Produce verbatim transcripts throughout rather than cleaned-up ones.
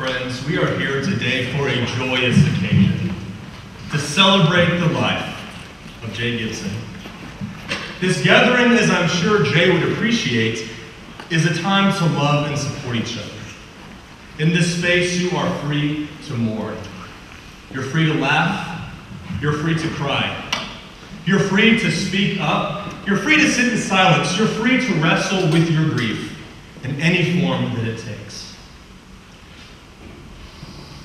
Friends, we are here today for a joyous occasion, to celebrate the life of Jay Gibson. This gathering, as I'm sure Jay would appreciate, is a time to love and support each other. In this space, you are free to mourn. You're free to laugh. You're free to cry. You're free to speak up. You're free to sit in silence. You're free to wrestle with your grief in any form that it takes.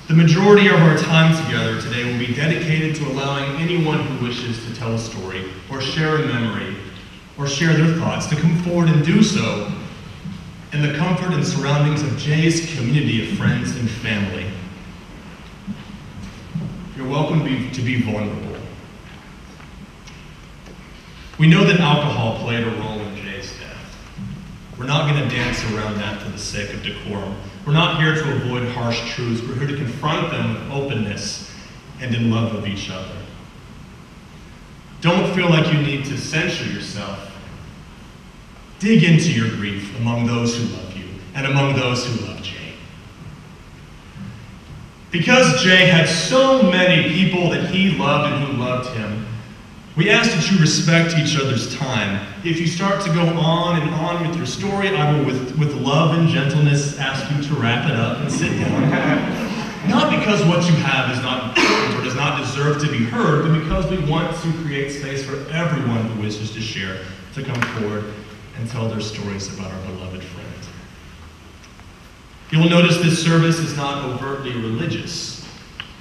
The majority of our time together today will be dedicated to allowing anyone who wishes to tell a story or share a memory or share their thoughts to come forward and do so in the comfort and surroundings of Jay's community of friends and family. You're welcome to be, to be vulnerable. We know that alcohol played a role in Jay's death. We're not going to dance around that for the sake of decorum. We're not here to avoid harsh truths. We're here to confront them with openness and in love of each other. Don't feel like you need to censure yourself. Dig into your grief among those who love you and among those who love Jay. Because Jay had so many people that he loved and who loved him, we ask that you respect each other's time. If you start to go on and on with your story, I will, with, with love and gentleness, ask you to wrap it up and sit down. Not because what you have is not important or does not deserve to be heard, but because we want to create space for everyone who wishes to share to come forward and tell their stories about our beloved friend. You'll notice this service is not overtly religious.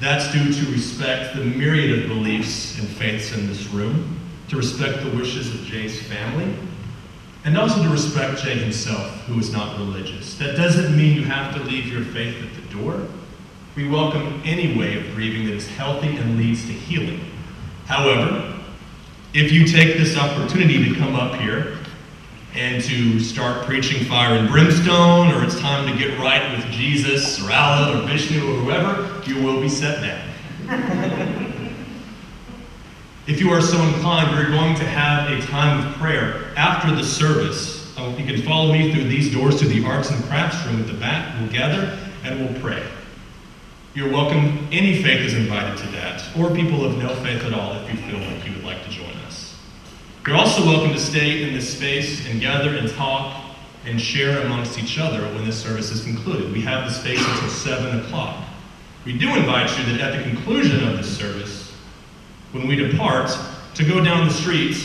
That's due to respect the myriad of beliefs and faiths in this room, to respect the wishes of Jay's family, and also to respect Jay himself, who is not religious. That doesn't mean you have to leave your faith at the door. We welcome any way of grieving that is healthy and leads to healing. However, if you take this opportunity to come up here and to start preaching fire and brimstone, or it's time to get right with Jesus, or Allah, or Vishnu, or whoever, you will be set down. If you are so inclined, we're going to have a time of prayer after the service. Oh, you can follow me through these doors to the Arts and Crafts room at the back. We'll gather and we'll pray. You're welcome. Any faith is invited to that, or people of no faith at all if you feel like you would like to join us. You're also welcome to stay in this space and gather and talk and share amongst each other when this service is concluded. We have the space until seven o'clock. We do invite you that at the conclusion of this service, when we depart, to go down the street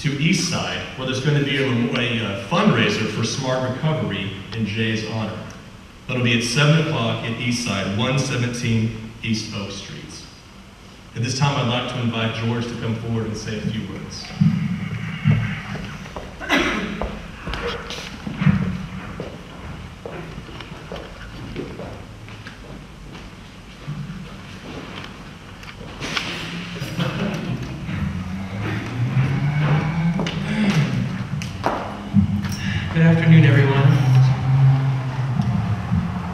to East Side, where there's going to be a, a fundraiser for SMART Recovery in Jay's honor. That'll be at seven o'clock at East Side, one seventeen East Oak Street. At this time, I'd like to invite George to come forward and say a few words. Good afternoon, everyone.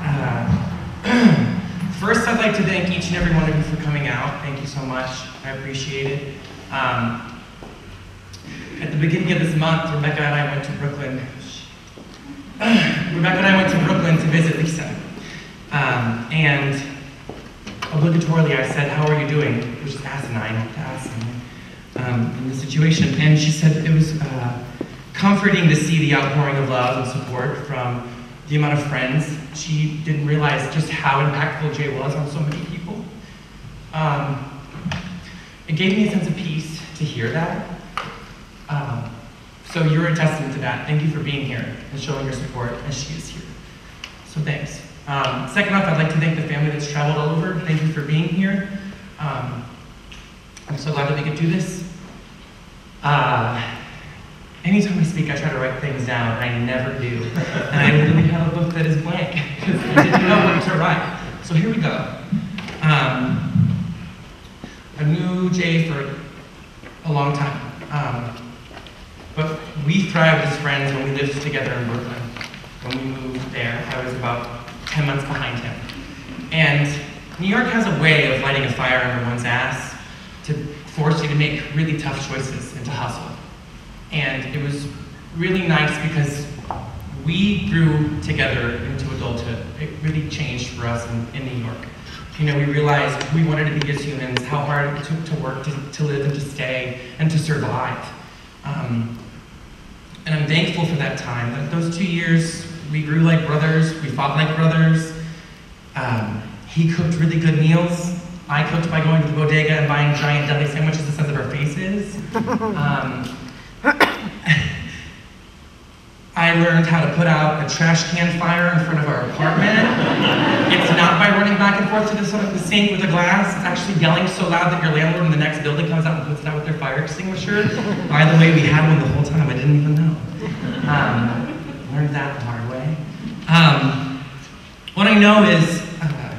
Uh, first, I'd like to thank each and every one of you for coming out. Thank you so much. I appreciate it. Um, at the beginning of this month, Rebecca and I went to Brooklyn. Rebecca and I went to Brooklyn to visit Lisa. Um, and obligatorily, I said, "How are you doing?" Which is asinine, asinine um, in the situation. And she said it was Uh, comforting to see the outpouring of love and support from the amount of friends. She didn't realize just how impactful Jay was on so many people. Um, it gave me a sense of peace to hear that. Um, so you're a testament to that. Thank you for being here and showing your support as she is here. So thanks. Um, second off, I'd like to thank the family that's traveled all over. Thank you for being here. Um, I'm so glad that we could do this. Uh, Anytime I speak, I try to write things down, and I never do. And I literally have a book that is blank, because I didn't know what to write. So here we go. Um, I knew Jay for a long time. Um, but we thrived as friends when we lived together in Brooklyn. When we moved there, I was about ten months behind him. And New York has a way of lighting a fire under one's ass to force you to make really tough choices and to hustle. And it was really nice because we grew together into a adulthood. It really changed for us in, in New York. You know, we realized we wanted to be as humans, how hard it took to work, to, to live, and to stay, and to survive. Um, and I'm thankful for that time. Like those two years, we grew like brothers, we fought like brothers. Um, he cooked really good meals. I cooked by going to the bodega and buying giant deli sandwiches the size of our faces. Um, I learned how to put out a trash can fire in front of our apartment. It's not by running back and forth to the, sort of the sink with a glass. It's actually yelling so loud that your landlord in the next building comes out and puts it out with their fire extinguisher. By the way, we had one the whole time. I didn't even know. Um, learned that the hard way. Um, what I know is uh,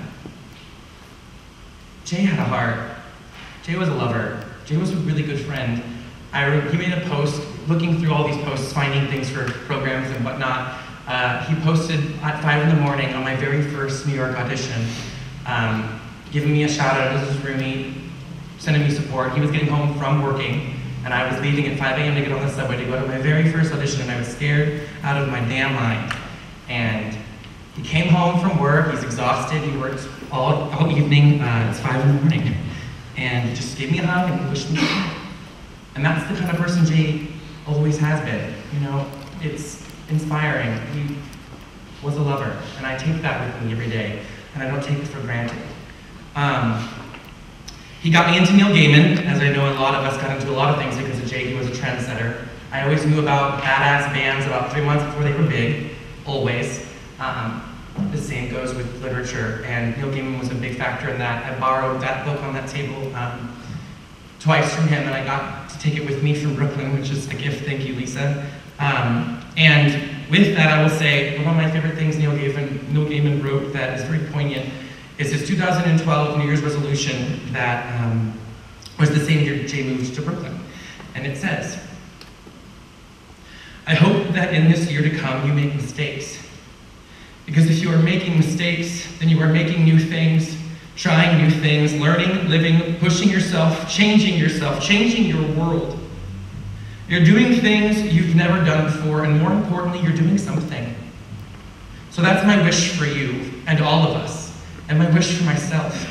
Jay had a heart. Jay was a lover. Jay was a really good friend. I wrote, he made a post, looking through all these posts, finding things for programs and whatnot. Uh, he posted at five in the morning on my very first New York audition, um, giving me a shout out as his roomie, sending me support. He was getting home from working, and I was leaving at five A M to get on the subway to go to my very first audition, and I was scared out of my damn mind. And he came home from work, he's exhausted, he works all, all evening, uh, it's five in the morning. And he just gave me a hug and he wished me well. And that's the kind of person Jay always has been, you know? It's inspiring. He was a lover, and I take that with me every day, and I don't take it for granted. Um, he got me into Neil Gaiman, as I know a lot of us got into a lot of things because of Jay. He was a trendsetter. I always knew about badass bands about three months before they were big, always. Um, the same goes with literature, and Neil Gaiman was a big factor in that. I borrowed that book on that table um, twice from him, and I got take it with me from Brooklyn, which is a gift, thank you, Lisa. Um, and with that, I will say, one of my favorite things Neil Gaiman, Neil Gaiman wrote that is very poignant is his two thousand twelve New Year's resolution that um, was the same year Jay moved to Brooklyn. And it says, I hope that in this year to come you make mistakes. Because if you are making mistakes, then you are making new things, trying new things, learning, living, pushing yourself, changing yourself, changing your world. You're doing things you've never done before, and more importantly, you're doing something. So that's my wish for you and all of us, and my wish for myself.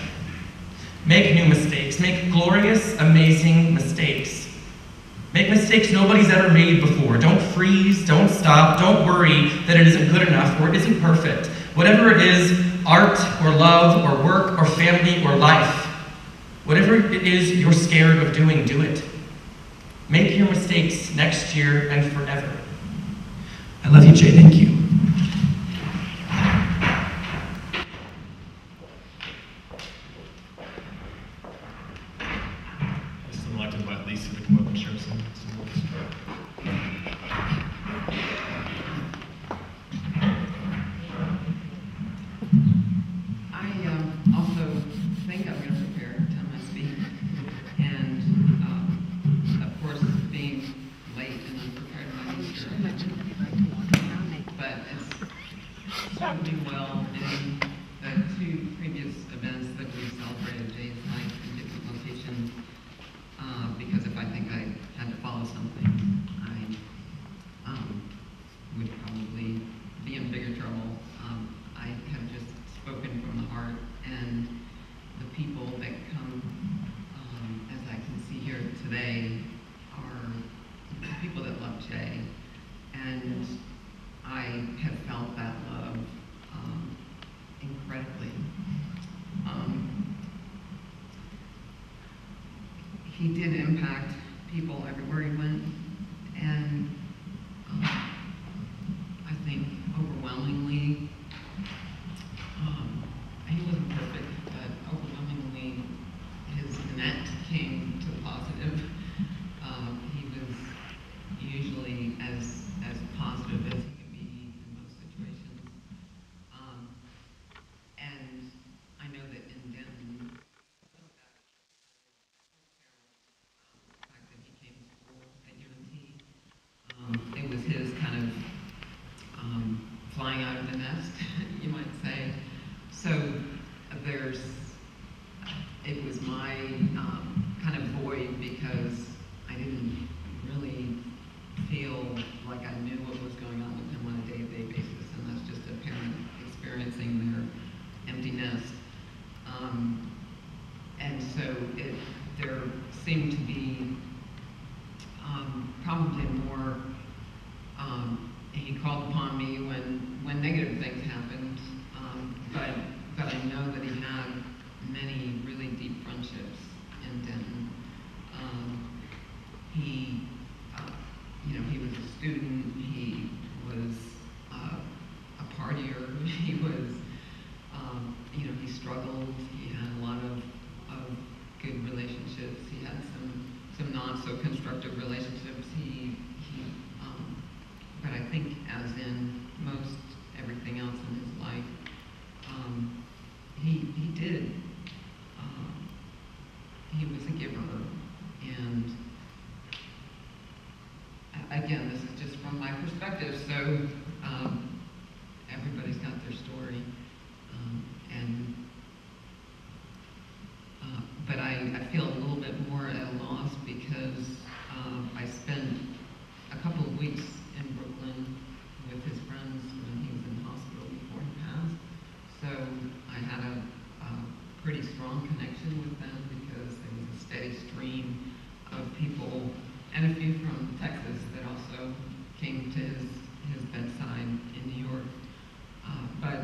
Make new mistakes. Make glorious, amazing mistakes. Make mistakes nobody's ever made before. Don't freeze, don't stop, don't worry that it isn't good enough or it isn't perfect. Whatever it is, art, or love, or work, or family, or life. Whatever it is you're scared of doing, do it. Make your mistakes next year and forever. I love you, Jay. Thank you. I still like to invite Lisa to come up and share some. more, um, he called upon me when, when negative things happened, um, but, but I know that he had many really deep friendships in Denton. Um, he, uh, you know, he was a student, he was uh, a partier, he was, um, you know, he struggled, he had a lot of, of good relationships, he had some some non-so-constructive relationships, he, he um, but I think as in most everything else in his life, um, he, he did, uh, he was a giver, and again, this is just from my perspective, so um, everybody's got their story, um, and uh, but I, I feel a little bit more at a loss because uh, I spent a couple of weeks in Brooklyn with his friends when he was in the hospital before he passed, so I had a, a pretty strong connection with them because there was a steady stream of people, and a few from Texas that also came to his, his bedside in New York. Uh, but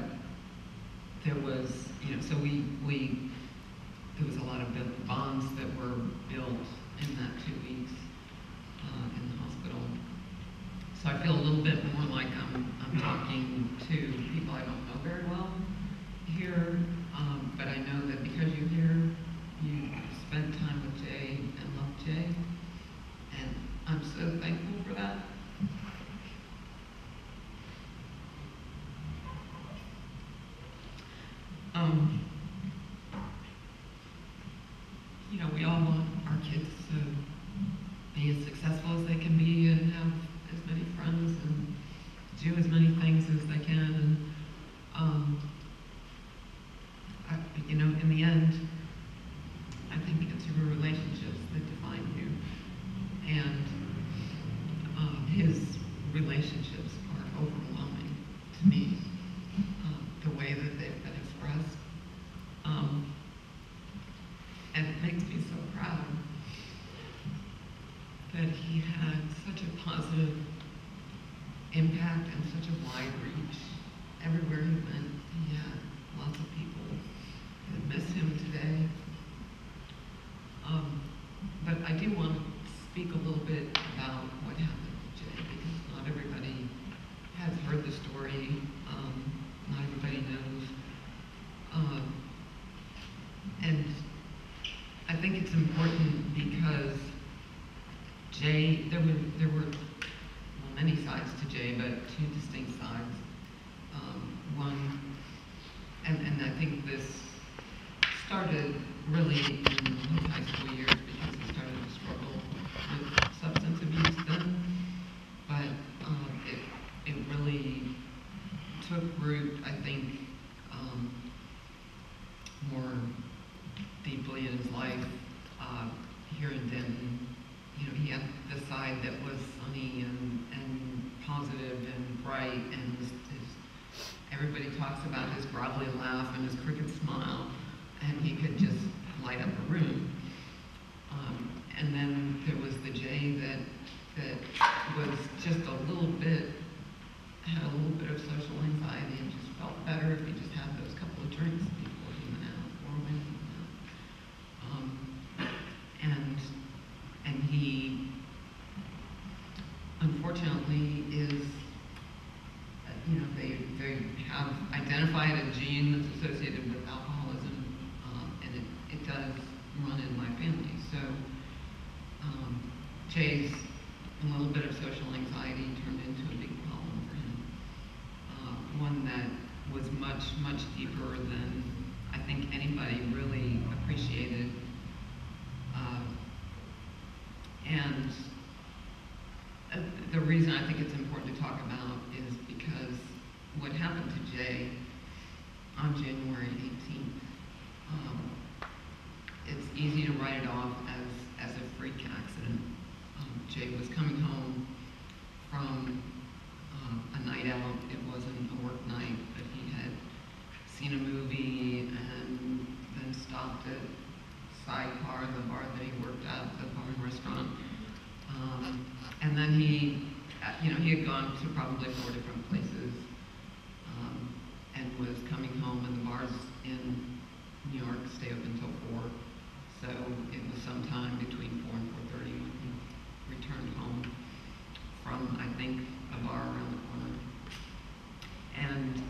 there was, you know, so we, we, there was a lot of bonds that were built in that two weeks uh, in the hospital. So I feel a little bit more like I'm, I'm talking to people I don't know very well here, um, but I know that because you're here, you spent time with Jay and loved Jay. And I'm so thankful for that. Um, you know, we all want our kids to be as successful as they can be and have as many friends and do as many things as they can. And, um, I, you know, in the end, I think it's your relationships that define you. And uh, his relationships are overwhelming to me, uh, the way that they've been expressed. Um, and it makes me so proud that he had such a positive impact and such a wide reach. Everywhere he went, he had lots of people that miss him today. Um, but I do want to speak a little bit about what happened to Jay, because not everybody has heard the story, um, not everybody knows. Uh, and I think it's important because Jay, there were, there were well, many sides to Jay, but two distinct sides. Um, one, and, and I think this started really in his high school years because he started to struggle with substance abuse then, but uh, it, it really took root, I think, um, more deeply in his life uh, here in Denton. You know, he had the side that was sunny and, and positive and bright, and his, his, everybody talks about his grovelly laugh and his crooked smile, and he could just light up a room. Um, and then there was the Jay that that was just a little bit, had a little bit of social anxiety and just felt better if he just had those couple of drinks before he went out or when he went out. Um, and, and he, unfortunately, is, you know, they, they have identified a gene that's associated with alcoholism, um, and it, it does run in my family. So um, Jay's a little bit of social anxiety turned into a big problem for him. Uh, one that was much, much deeper than I think anybody really appreciated. Uh, and uh, the reason I think it's important to talk about is because what happened to Jay on January eighteenth, um, it's easy to write it off as, as a freak accident. Um, Jay was coming home from uh, a night out. It wasn't a work night, but he had seen a movie and then stopped at Sidecar, the bar that he worked at, the bar and restaurant. Um, and then he you know, he had gone to probably four different places um, and was coming home, and the bars in New York stay up until four. So it was sometime between four and four thirty when he returned home from, I think, a bar around the corner. And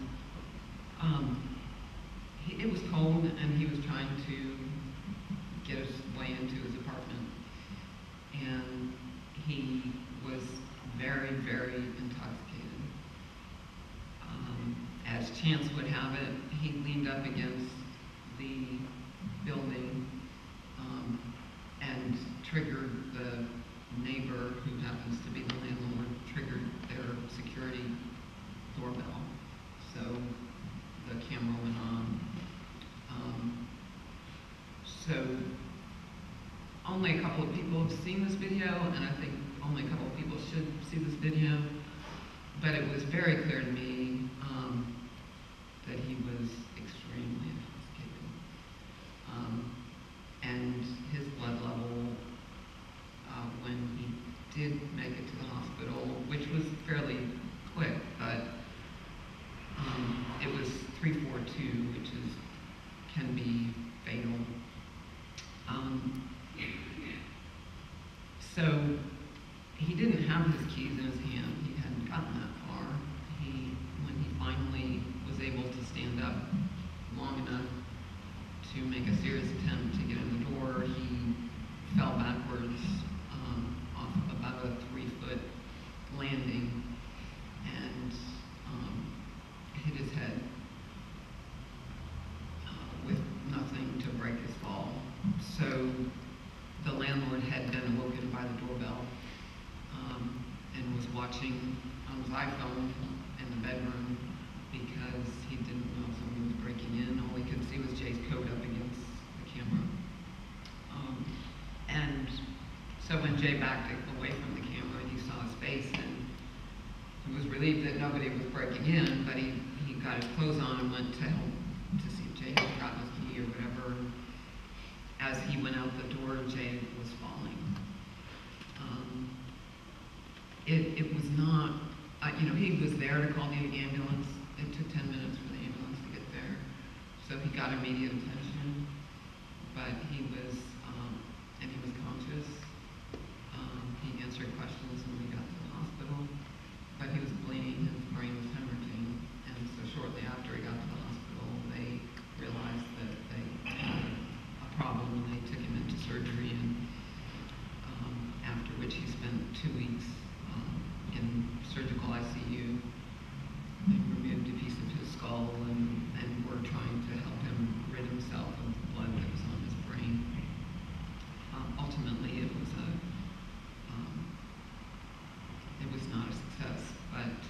um, he, it was cold, and he was trying to get his way into his apartment. And he was very, very intoxicated. Um, as chance would have it, he leaned up against the building um, and triggered the neighbor, who happens to be the landlord, triggered their security doorbell. So the camera went on. Um, so only a couple of people have seen this video, and I think only a couple of people should see this video, but it was very clear to me um, that he was extremely intoxicated. Um, and his blood level, uh, when he did make it to the hospital, which was fairly quick, but um, it was three forty-two, which is, can be fatal. Um, so, he didn't have his keys in his hand. He hadn't gotten that far. He, when he finally was able to stand up long enough to make a serious attempt to get in the door, he fell backwards um, off about a three-foot landing and um, hit his head uh, with nothing to break his fall. So the landlord had been awoken by the doorbell. Um, and was watching on his iPhone in the bedroom because he didn't know someone was breaking in. All he could see was Jay's coat up against the camera. Um, and so when Jay backed away from the camera, he saw his face, and he was relieved that nobody was breaking in, but he, he got his clothes on and went to help to see if Jay had forgotten his key or whatever. As he went out the door, Jay was falling. Um, It, it was not, uh, you know, he was there to call the ambulance. It took ten minutes for the ambulance to get there. So he got immediate attention, but he was, um, and he was conscious. Um, he answered questions when we got to the hospital, but he was bleeding, his brain was hemorrhaging, and so shortly after he got to the hospital, they realized that they had a problem, and they took him into surgery, and um, after which he spent two weeks in surgical I C U. They removed a piece of his skull and, and were trying to help him rid himself of the blood that was on his brain. Um, ultimately, it was a um, it was not a success, but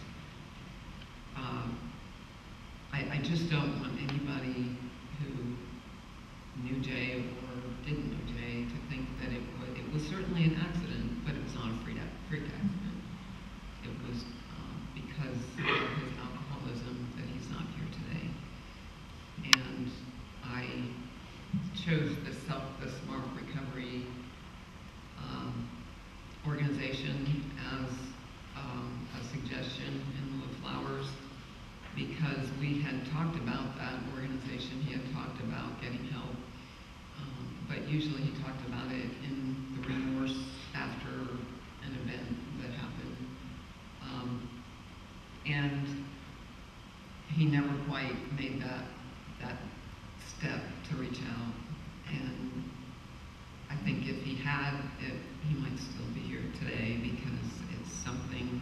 uh, I, I just don't want anybody who knew Jay or didn't know Jay to think that it was, it was certainly an accident, but it was not a freak accident. It was uh, because of his alcoholism that he's not here today. And I chose the, self, the SMART Recovery um, organization as um, a suggestion in lieu of flowers because we had talked about that organization. He had talked about getting help, um, but usually he talked about it in the remorse after an event that happened. Um, and he never quite made that, that step to reach out. And I think if he had, it, he might still be here today because it's something,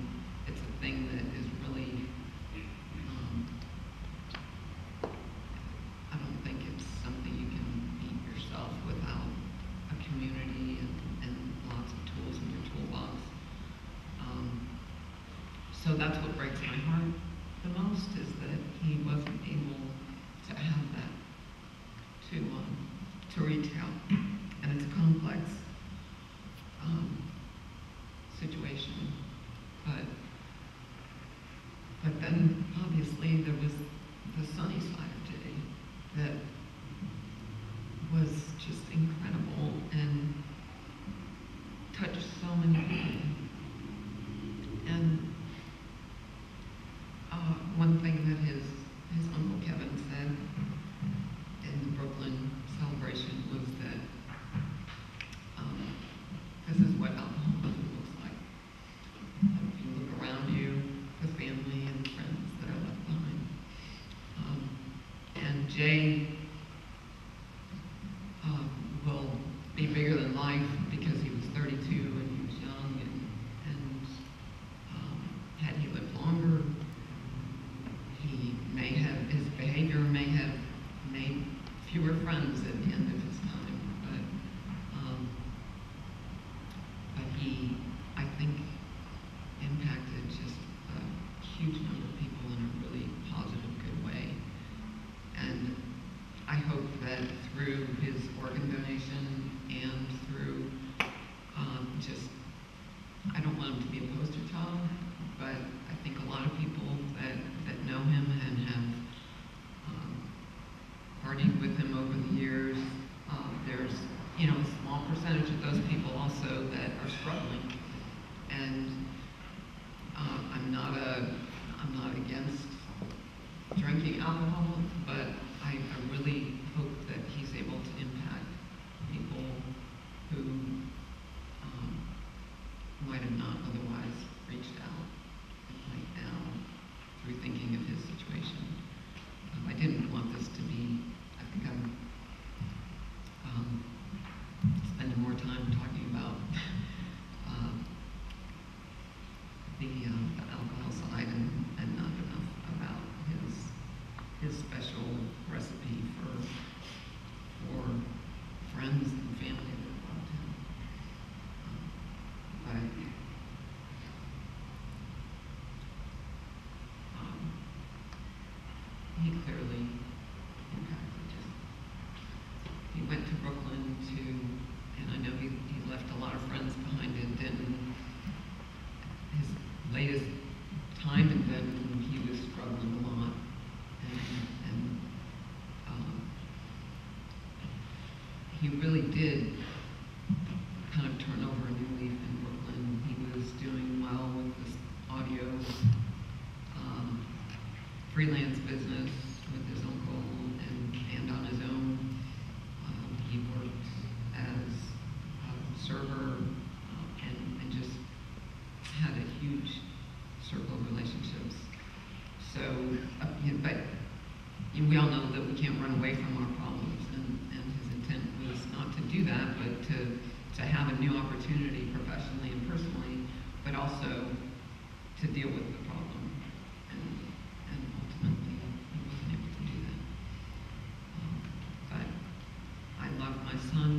it's a thing that is really, um, I don't think it's something you can beat yourself without a community and, and lots of tools in your toolbox. Um, So that's what breaks my heart the most, is that he wasn't able to have that, to um, to reach out. And it's a complex um, situation, but but then obviously there was the sunny side of Jay that was just incredible and touched so many people. And Jay uh, will be bigger than life because he was thirty-two and he was young, and, and um, had he lived longer, he may have, his behavior may have made fewer friends at the end of his time, but, um, but he, I think, impacted just a huge number of people in a really positive, good way. And I hope that through his organ donation and through um, just, I don't want him to be a poster child, but I think a lot of people that, that know him and have um, partied with him over the years, uh, there's, you know, a small percentage of those people also that are struggling. And uh, I'm not a, I'm not against drinking alcohol, but I, I really hope that he's able to impact people who um, might have not otherwise reached out right now through thinking of his situation. Um, I didn't want this to be, I think I'm um, spending more time talking about uh, the, uh, the alcohol side and, and not enough about his his special recipe for for friends and family that loved him. Um, but um, he clearly impacted. Just he went to Brooklyn to, and I know he he left a lot of friends behind in Denton. His latest time in Denton, he was struggling a lot. And, and um, he really did kind of turn over a new leaf in Brooklyn. He was doing well with this audio um, freelance business with his uncle and, and on his own. Um, he worked as a server uh, and, and just had a huge circle of relationships. So, uh, you know, but we all know that we can't run away from our problems, and, and his intent was not to do that, but to, to have a new opportunity professionally and personally, but also to deal with the problem. And, and ultimately, he wasn't able to do that. Um, but I love my son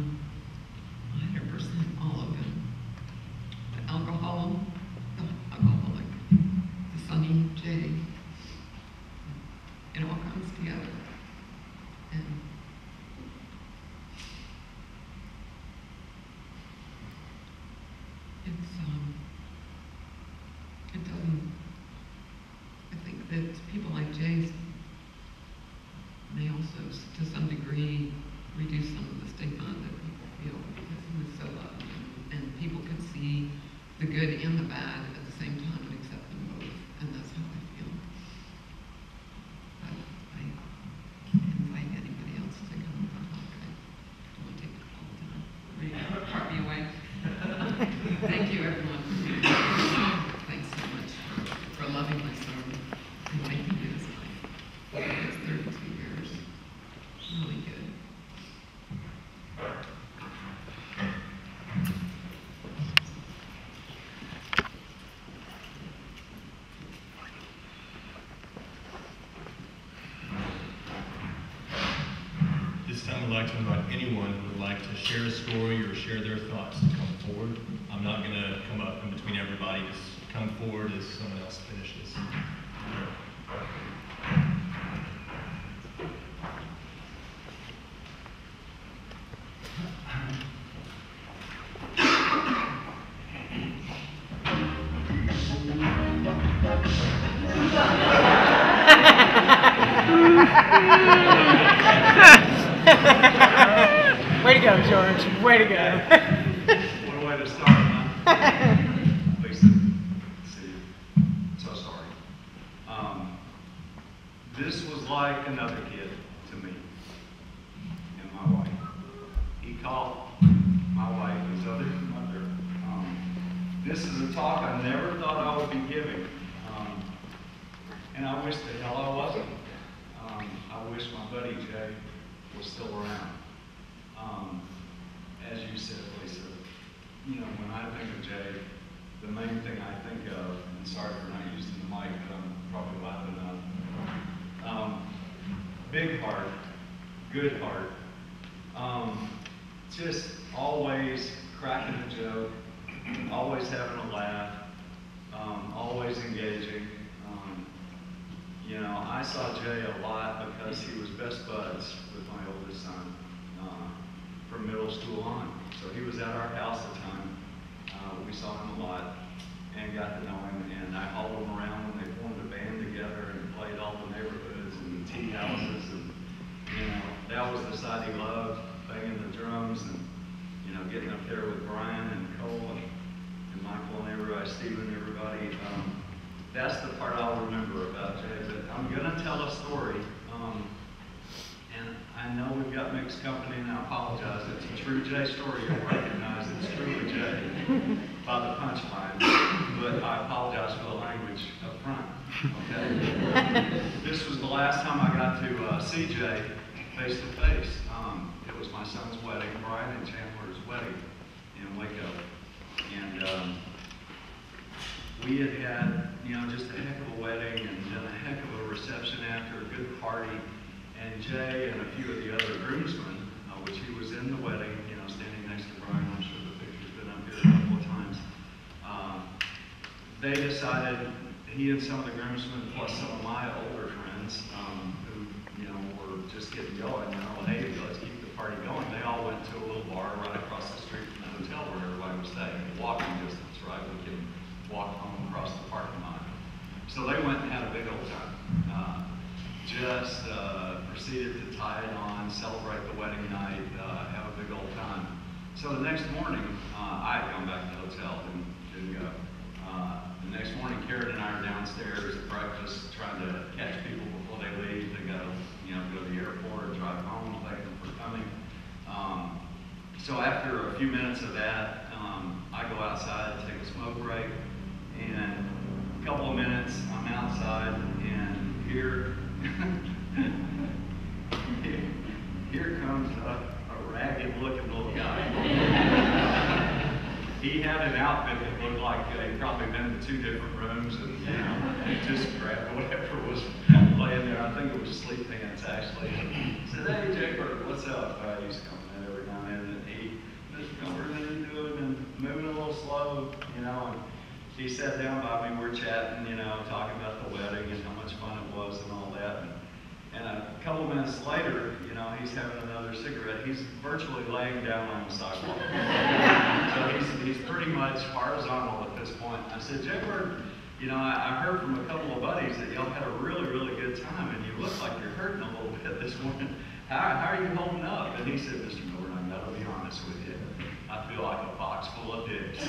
one hundred percent, all of him. But alcohol, alcoholic, the Sonny Jay, it all comes together. And it's, um, it doesn't, I think that people like Jay's may also, to some degree, reduce some of the stigma that people feel, because he was so loved, and, and people could see the good and the bad at the same time and accept them both, and that's how I feel. Thank you, everyone, for being here. Thanks so much for, for loving my son and making me this life. It's thirty-two years. Really good. This time I'd like to invite anyone who would like to share a story or share their thoughts to come forward. I'm not going to come up in between everybody. Just come forward as someone else finishes. Way to go, George. Way to go. What a way to start. Lisa, Steve, so sorry. Um, this was like another kid to me and my wife. He called my wife, his other mother. Um, this is a talk I never thought I would be giving. Um, and I wish the hell I wasn't. Um, I wish my buddy Jeff were still around. Um, as you said, Lisa, you know, when I think of Jay, the main thing I think of, and sorry for not using the mic, but I'm probably loud enough, um, big heart, good heart, um, just always cracking a joke, always having a laugh, um, always engaging. Um, you know, I saw Jay a lot because he was best buds with my oldest son uh, from middle school on. So he was at our house at the time. Uh, we saw him a lot and got to know him, and I hauled him around when they formed a band together and played all the neighborhoods and tea houses, and you know, that was the side he loved, banging the drums and you know, getting up there with Brian and Cole and, and Michael and everybody, Steve and everybody. Um, that's the part I'll remember about Jay. But I'm gonna tell a story, um, and I know we've got mixed company, and I apologize. It's a true Jay story. You'll recognize it's truly Jay by the punchline, but I apologize for the language up front. Okay, this was the last time I got to uh, see Jay face to face. Um, it was my son's wedding, Brian and Chandler's wedding in Waco, and um, we had had, you know, just a heck of a wedding and then a heck of a reception after, a good party, and Jay and a few of the other groomsmen, uh, which he was in the wedding, you know, standing next to Brian, I'm sure the picture's been up here a couple of times, uh, they decided, he and some of the groomsmen plus some of my older friends, um, who, you know, were just getting going, you know, hey, let's keep the party going, they all went to a little bar right across the street from the hotel where everybody was staying, walking distance, right? We could walk home across the parking lot. So they went and had a big old time. Uh, just uh, proceeded to tie it on, celebrate the wedding night, uh, have a big old time. So the next morning, uh, I had gone back to the hotel and didn't go. Uh, the next morning, Karen and I are downstairs at breakfast trying to catch people before they leave. They go, you know, go to the airport or drive home. Thank them for coming. Um, so after a few minutes of that, um, I go outside, take a smoke break, and a couple of minutes, I'm outside, and here, here comes a, a ragged-looking little guy. He had an outfit that looked like they'd probably been to two different rooms, and you know, they just grabbed whatever was laying there. I think it was sleep pants, actually. And said, "Hey, Jaybird, what's up?" I used to come in every now and then, and he just covered into it and moving a little slow, you know. And he sat down by me. We're chatting, you know, talking about the wedding and how much fun it was and all that. And, and a couple minutes later, you know, he's having another cigarette. He's virtually laying down on the sidewalk. So he's, he's pretty much horizontal at this point. I said, "Jaybird, you know, I, I heard from a couple of buddies that y'all had a really, really good time, and you look like you're hurting a little bit this morning. How, how are you holding up?" And he said, "Mister Miller, I've got to be honest with you. I feel like a box full of dicks."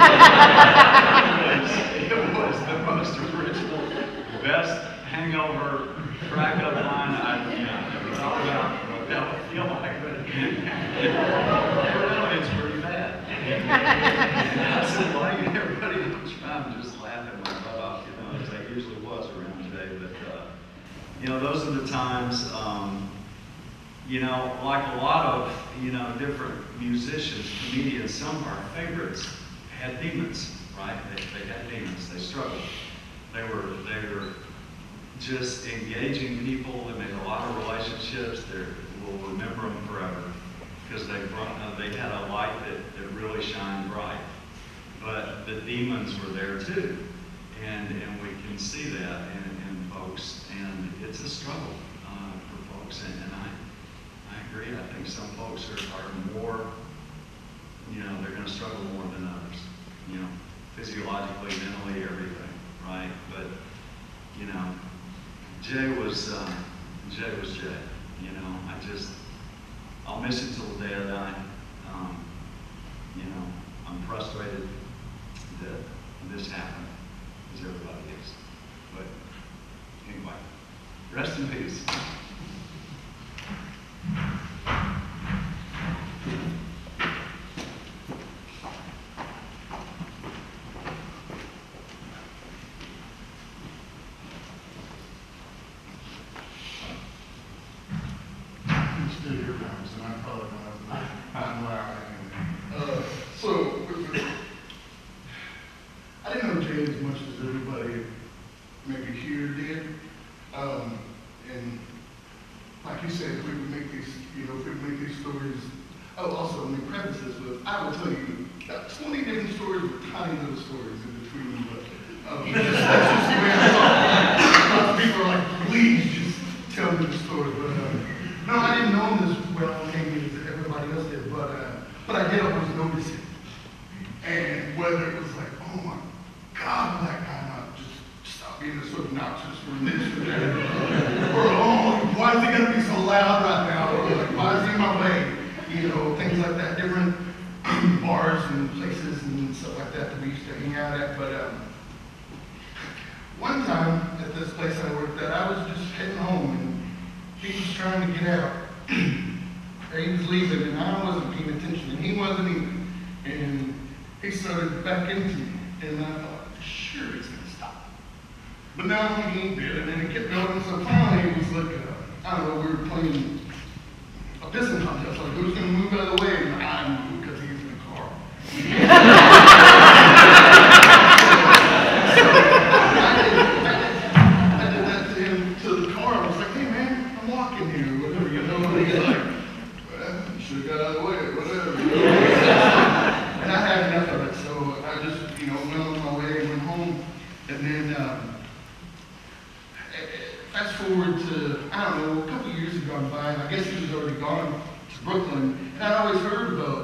It was, it was the most original, best hangover crack-up line I've you know, ever thought about. That would feel like, but it's pretty bad. I said, "Why did everybody try?" I'm just laughing my butt off, you know, as I usually was around today. But uh, you know, those are the times. Um, You know, like a lot of you know different musicians, comedians, some of our favorites had demons, right? They, they had demons. They struggled. They were they were just engaging people. They made a lot of relationships. They will remember them forever because they brought, uh, they had a light that, that really shined bright. But the demons were there too, and and we can see that in, in folks. And it's a struggle uh, for folks. And, and I. I agree. I think some folks are, are more, you know, they're going to struggle more than others, you know, physiologically, mentally, everything, right? But, you know, Jay was, uh, Jay was Jay, you know, I just, I'll miss him till the day I die. Um, you know, I'm frustrated that this happened, as everybody is. But, anyway, rest in peace. So, I didn't entertain as much as everybody maybe here did. Um, and like you said, if we would make these, you know, if we would make these stories, oh, also, let me preface this with, I will tell you about twenty different stories with tiny little stories in between them, but um, that's just the way I thought. A lot of people are like, please just tell me the story. But uh, no, I didn't know this well, maybe as everybody else did, but, uh, but I did always notice it. And whether it was like, oh my God, that guy not just stop being this obnoxious from this or that. Or, oh, why is he going to be so loud right now? Or, like, why is he in my way? You know, things like that. Different bars and places and stuff like that that we used to hang out at. But um, one time at this place I worked at, I was just heading home and he was trying to get out. He was leaving and I wasn't paying attention and he wasn't either. And he started back into me, and I thought, sure, he's going to stop. But now he ain't did it, and he kept going, so finally he was like, uh, I don't know, we were playing a pissing contest, like who's going to move out of the way, and I moved because he was in the car. So I, did, I, did, I did that to him, to the car, I was like, hey man, I'm walking here, whatever, you know, and he's like, well, you should have got out of the way, whatever, you know? And I had enough of it, so I just, you know, went on my way, went home, and then um, fast forward to, I don't know, a couple of years had gone by, and I guess he was already gone to Brooklyn, and I'd always heard about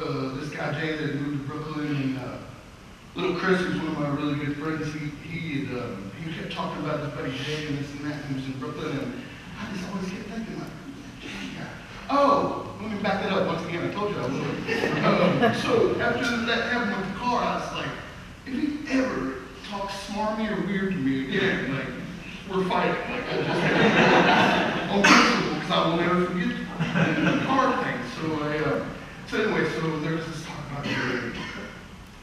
uh, this guy Jay that moved to Brooklyn, and uh, little Chris, who's one of my really good friends, he he, had, um, he kept talking about his buddy Jay and this and that, who was in Brooklyn, and I just always kept thinking, like, who's that Jay guy? Oh! Let me back that up. Once again, I told you I would. Um, so after that happened with the car, I was like, if you ever talk smarmy or weird to me again, like, we're fighting. Like, I just have to be uncomfortable because I will never forget the car thing. So I, uh, so anyway, so there was this talk about it.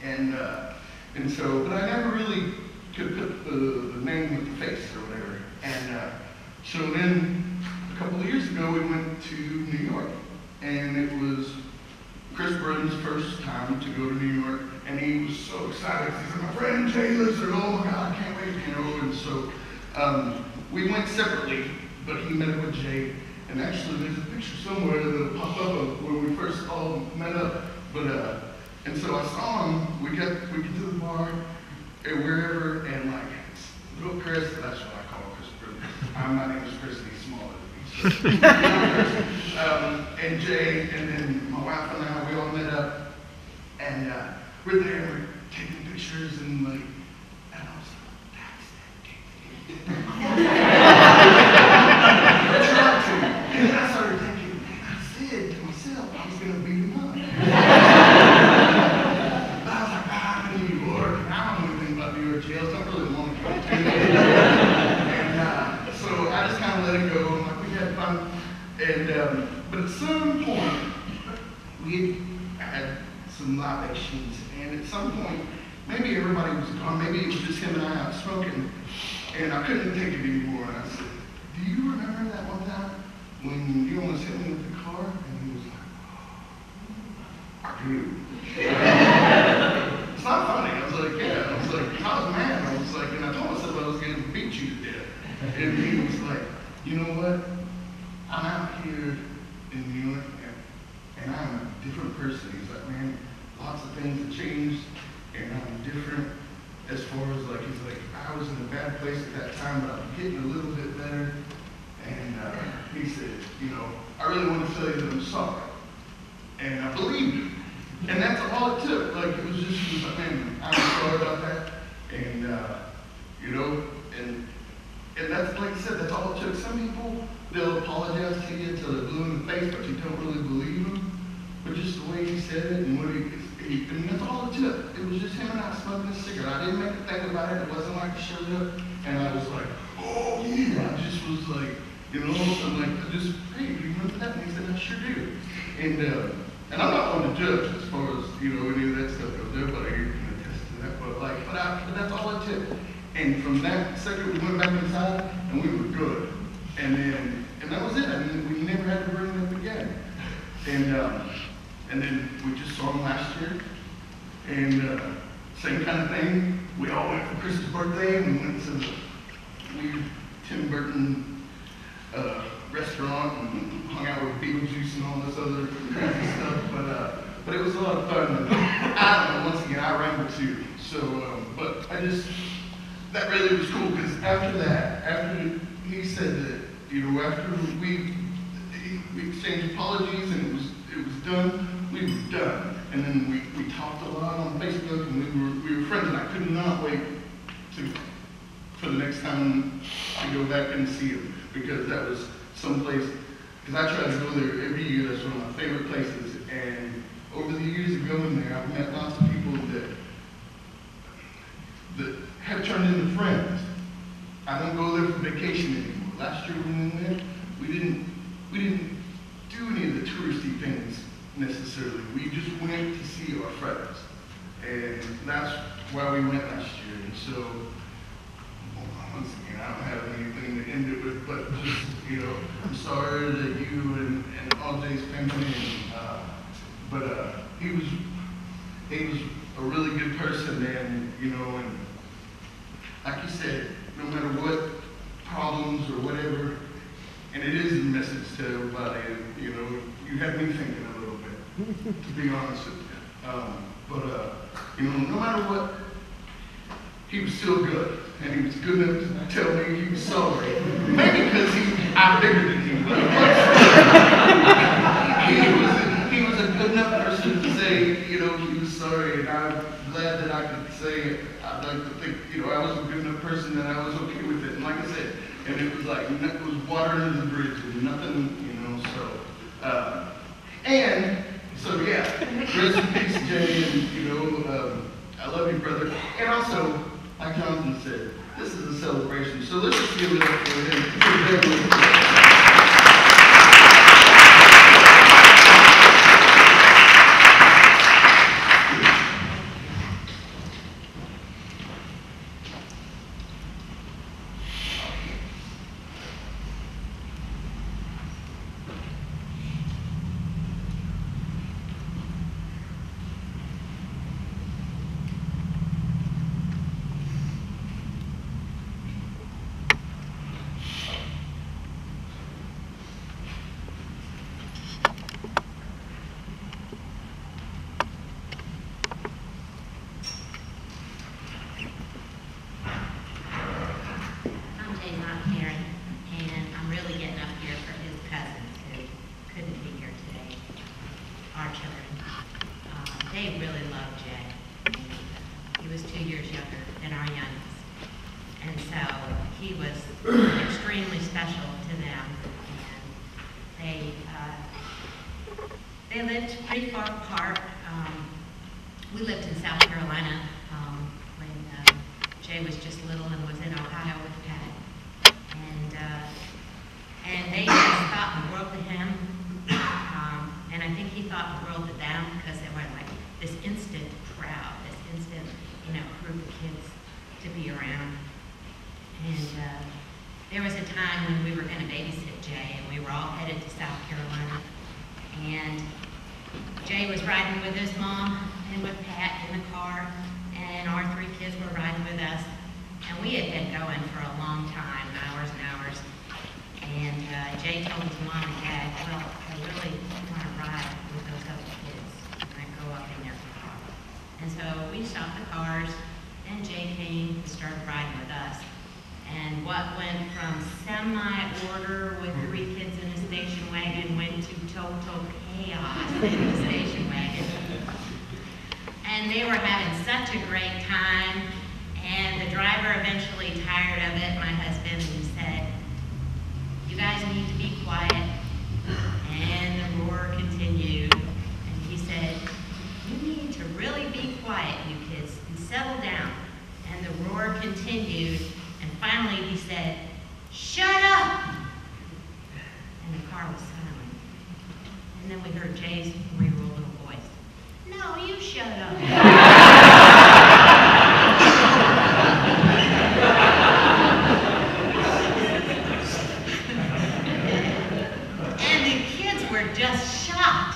And, uh, and so, but I never really could put the, the name with the face or whatever. And uh, so then a couple of years ago, we went to New York. And it was Chris Brennan's first time to go to New York, and he was so excited. He said, my friend Jay lives there, oh my God, I can't wait, you know. And so um, we went separately, but he met up with Jay, and actually there's a picture somewhere that'll pop up of when we first all met up. But uh, and so I saw him. We got we get to the bar, and wherever, and like little Chris, that's what I call Chris Brennan. I'm not even Chris, he's smaller. um, and Jay, and then my wife and I, we all met up, and uh, we're there, we're taking pictures, and like, and I was like, that's that dick that did that. I tried to, and I started thinking, I said to myself, I was going to beat him up. But I was like, ah, I'm in New York, and I don't know anything about New York jails, so I really want to come to it. And uh, so I just kind of let it go. And, um, but at some point, we had some libations, and at some point, maybe everybody was gone, maybe it was just him and I out smoking, and I couldn't take it anymore, and I said, do you remember that one time when you almost hit me with the car? And he was like, oh, I do. It's not funny. I was like, yeah. I was like, I was mad. I was like, and I told myself I was going to beat you to death. And he was like, you know what? I'm out here in New York, and I'm a different person. He's like, man, lots of things have changed, and I'm different as far as, like, he's like, I was in a bad place at that time, but I'm getting a little bit better. And uh, he said, you know, I really want to tell you that I'm sorry. And I believed him. And that's all it took. Like, it was just, he was like, man, I'm sorry about that. And, uh, you know, and, and that's, like I said, that's all it took. Some people, they'll apologize to you until they're blue in the face, but you don't really believe them. But just the way he said it and what he, he I mean, that's all it took. It was just him and I smoking a cigarette. I didn't make a thing about it. It wasn't like I showed up and I was like, oh yeah. I just was like, you know, I'm like, I just, hey, do you remember that? And he said, I sure do. And, uh, and I'm not one to judge as far as, you know, any of that stuff goes. Everybody here can attest to that. But, like, but, I, but that's all it took. And from that second, we went back inside and we were good. And then, and that was it. I mean, we never had to bring it up again. And um, And then we just saw him last year. And uh, same kind of thing. We all went for Chris's birthday and we went to the weird Tim Burton uh, restaurant and hung out with Beetlejuice and all this other crazy stuff. But uh, but it was a lot of fun. I don't know, once again, I ramble too. So, um, but I just, that really was cool because after that, after he said that, you know, after we, we exchanged apologies and it was, it was done, we were done. And then we, we talked a lot on Facebook, and we were, we were friends, and I could not wait to, for the next time to go back and see him, because that was someplace, because I try to go there every year. That's one of my favorite places, and over the years of going there, I've met lots of people that, that have turned into friends. I don't go there for vacation anymore. Last year when we went there, we didn't, we didn't do any of the touristy things necessarily. We just went to see our friends. And that's why we went last year. And so, once again, I don't have anything to end it with, but just, you know, I'm sorry that you and, and A J's family, and, uh, but uh, he was, he was a really good person, and, you know, and like you said, no matter what problems or whatever, and it is a message to everybody, and, you know, you had me thinking of to be honest with you. Um, but, uh, you know, no matter what, he was still good. And he was good enough to tell me he was sorry. Maybe because he, I figured that he was. he, was a, he was a good enough person to say, you know, he was sorry. And I'm glad that I could say, I'd like to think, you know, I was a good enough person and I was okay with it. And like I said, and it was like, it was water under the bridge and nothing, you know, so. Uh, and, So yeah, rest in peace, Jay, and you know, um, I love you, brother. And also, like Jonathan said, this is a celebration. So let's just give it up for him.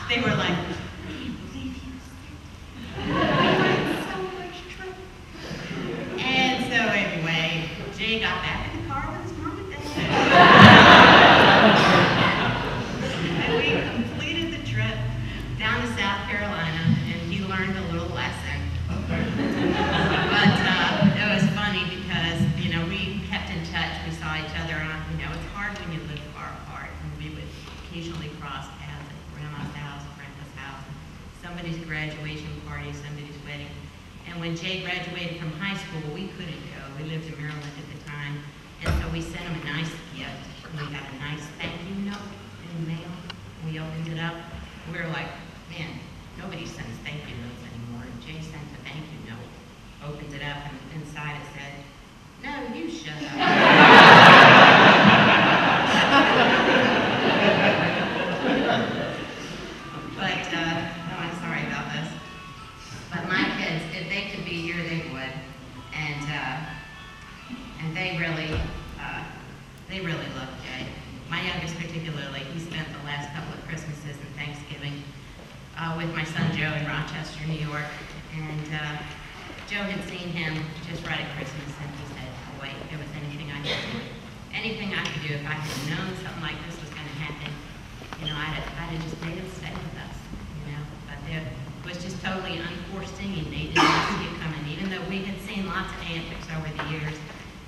They were somebody's graduation party, somebody's wedding. And when Jay graduated from high school, we couldn't go. We lived in Maryland at the time. And so we sent him a nice gift. We got a nice thank you note in the mail. We opened it up. We were like, man, nobody sends thank you notes anymore. And Jay sent a thank you note, opened it up, and inside it said, no, you shut up. But, uh, no, I'm sorry about this. But my kids, if they could be here, they would. And, uh, and they really, uh, they really love Jay. My youngest particularly, he spent the last couple of Christmases and Thanksgiving uh, with my son Joe in Rochester, New York. And uh, Joe had seen him just right at Christmas, and he said, oh wait, if there was anything I could do, anything I could do if I had known something like this was gonna happen, you know, I'd have, I'd have just made him stay with us. It was just totally unforeseen, and they did not see it coming, even though we had seen lots of antics over the years,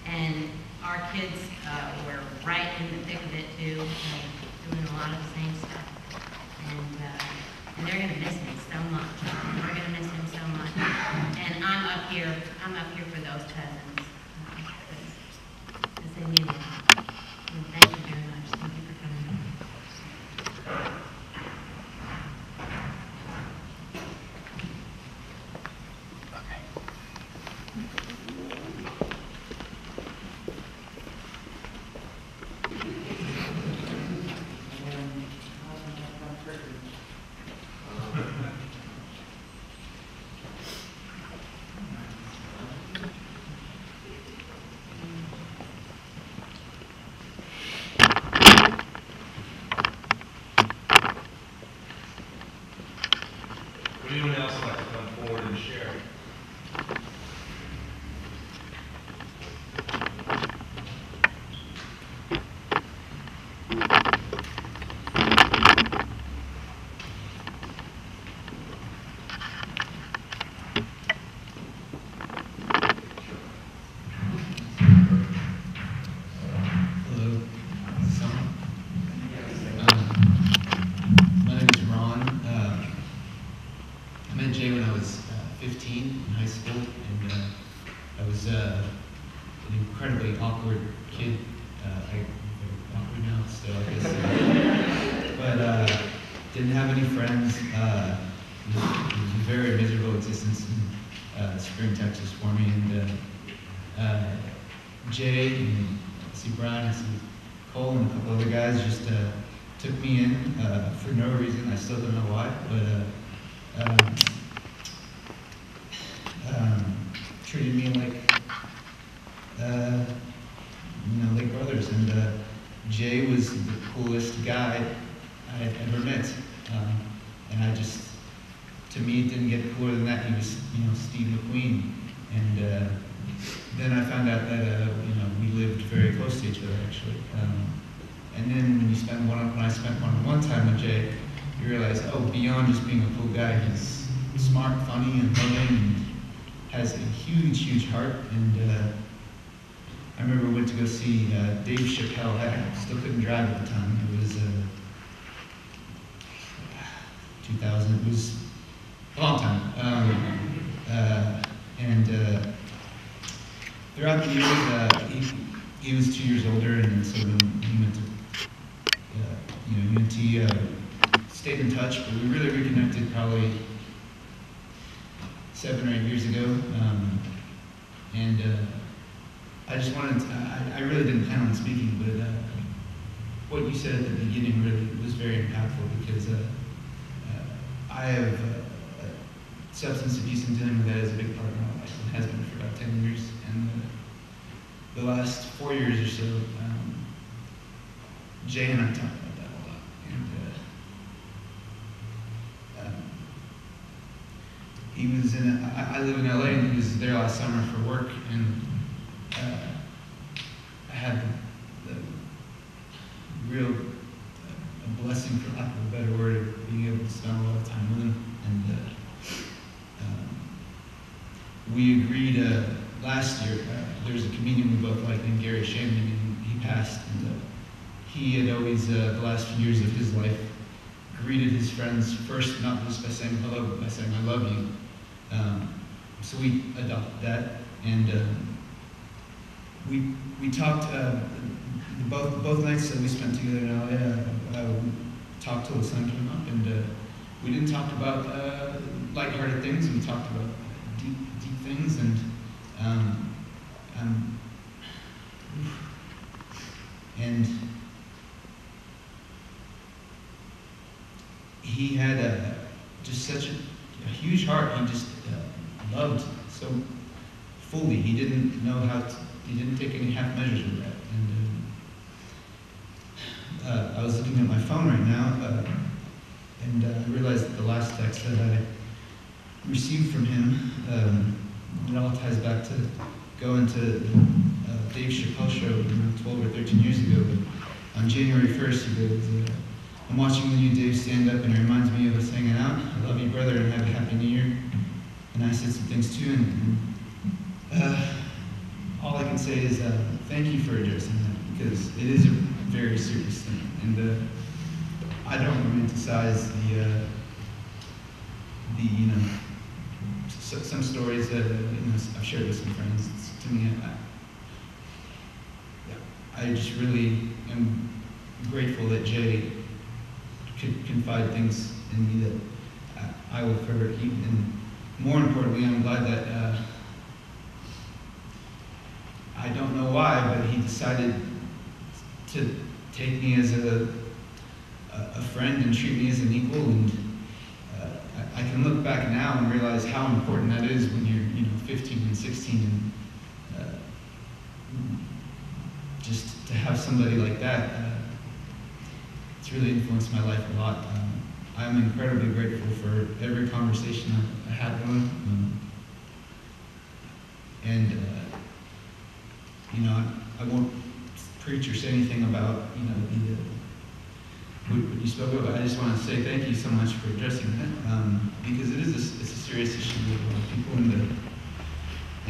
and our kids uh, were right in the thick of it too, and doing a lot of the same stuff, and, uh, and they're going to miss him so much, we're going to miss him so much, and I'm up here, I'm up here for those cousins, because they need it. And thank you very much, thank you for coming. Dave Chappelle, I still couldn't drive at the time. It was uh, two thousand, it was a long time. Um, uh, and uh, throughout the years, uh, he, he was two years older, and so he went to, uh, you know, he, went to, he uh, stayed in touch, but we really reconnected probably seven or eight years ago. Um, and uh, I just wanted to, I, I really didn't plan on speaking, but uh, what you said at the beginning really was very impactful, because uh, uh, I have uh, uh, substance abuse, and dealing with that is a big part of my life, and has been for about ten years, and uh, the last four years or so, um, Jay and I talked about that a lot, and uh, um, he was in, a, I, I live in L A, and he was there last summer for work, and Uh, I had the, the real uh, a blessing, for lack of a better word, of being able to spend a lot of time with him. And uh, um, we agreed uh, last year, uh, there was a comedian we both liked named Gary Shandling, and he passed. And uh, he had always, uh, the last few years of his life, greeted his friends first, not just by saying hello, but by saying I love you. Um, so we adopted that, and um, we we talked uh, both both nights that we spent together in L A. Uh, we talked till the sun came up, and uh, we didn't talk about uh, lighthearted things. We talked about deep deep things, and um, um, and. He had a, just such a, a huge heart. He just uh, loved so fully. He didn't know how to, he didn't take any half measures with that. And uh, uh, I was looking at my phone right now, uh, and uh, I realized that the last text that I received from him, um, it all ties back to going to the uh, Dave Chappelle show around twelve or thirteen years ago. But on January first, he goes, uh, I'm watching the new Dave stand up, and it reminds me of us hanging out. I love you, brother, and have a happy new year. And I said some things too, and, and uh, all I can say is uh, thank you for addressing that, because it is a very serious thing. And uh, I don't romanticize the, uh, the you know, so, some stories that uh, you know, I've shared with some friends. It's, to me, I, I just really am grateful that Jay confide things in me that I, I will forever keep, and more importantly, I'm glad that uh, I don't know why, but he decided to take me as a a friend and treat me as an equal, and uh, I, I can look back now and realize how important that is when you're you know fifteen and sixteen, and uh, just to have somebody like that. Uh, It's really influenced my life a lot. Um, I'm incredibly grateful for every conversation I, I had with him. Um, and, uh, you know, I, I won't preach or say anything about, you know, the, what, what you spoke about. I just want to say thank you so much for addressing that, um, because it is a, it's a serious issue with a lot of people, and, the,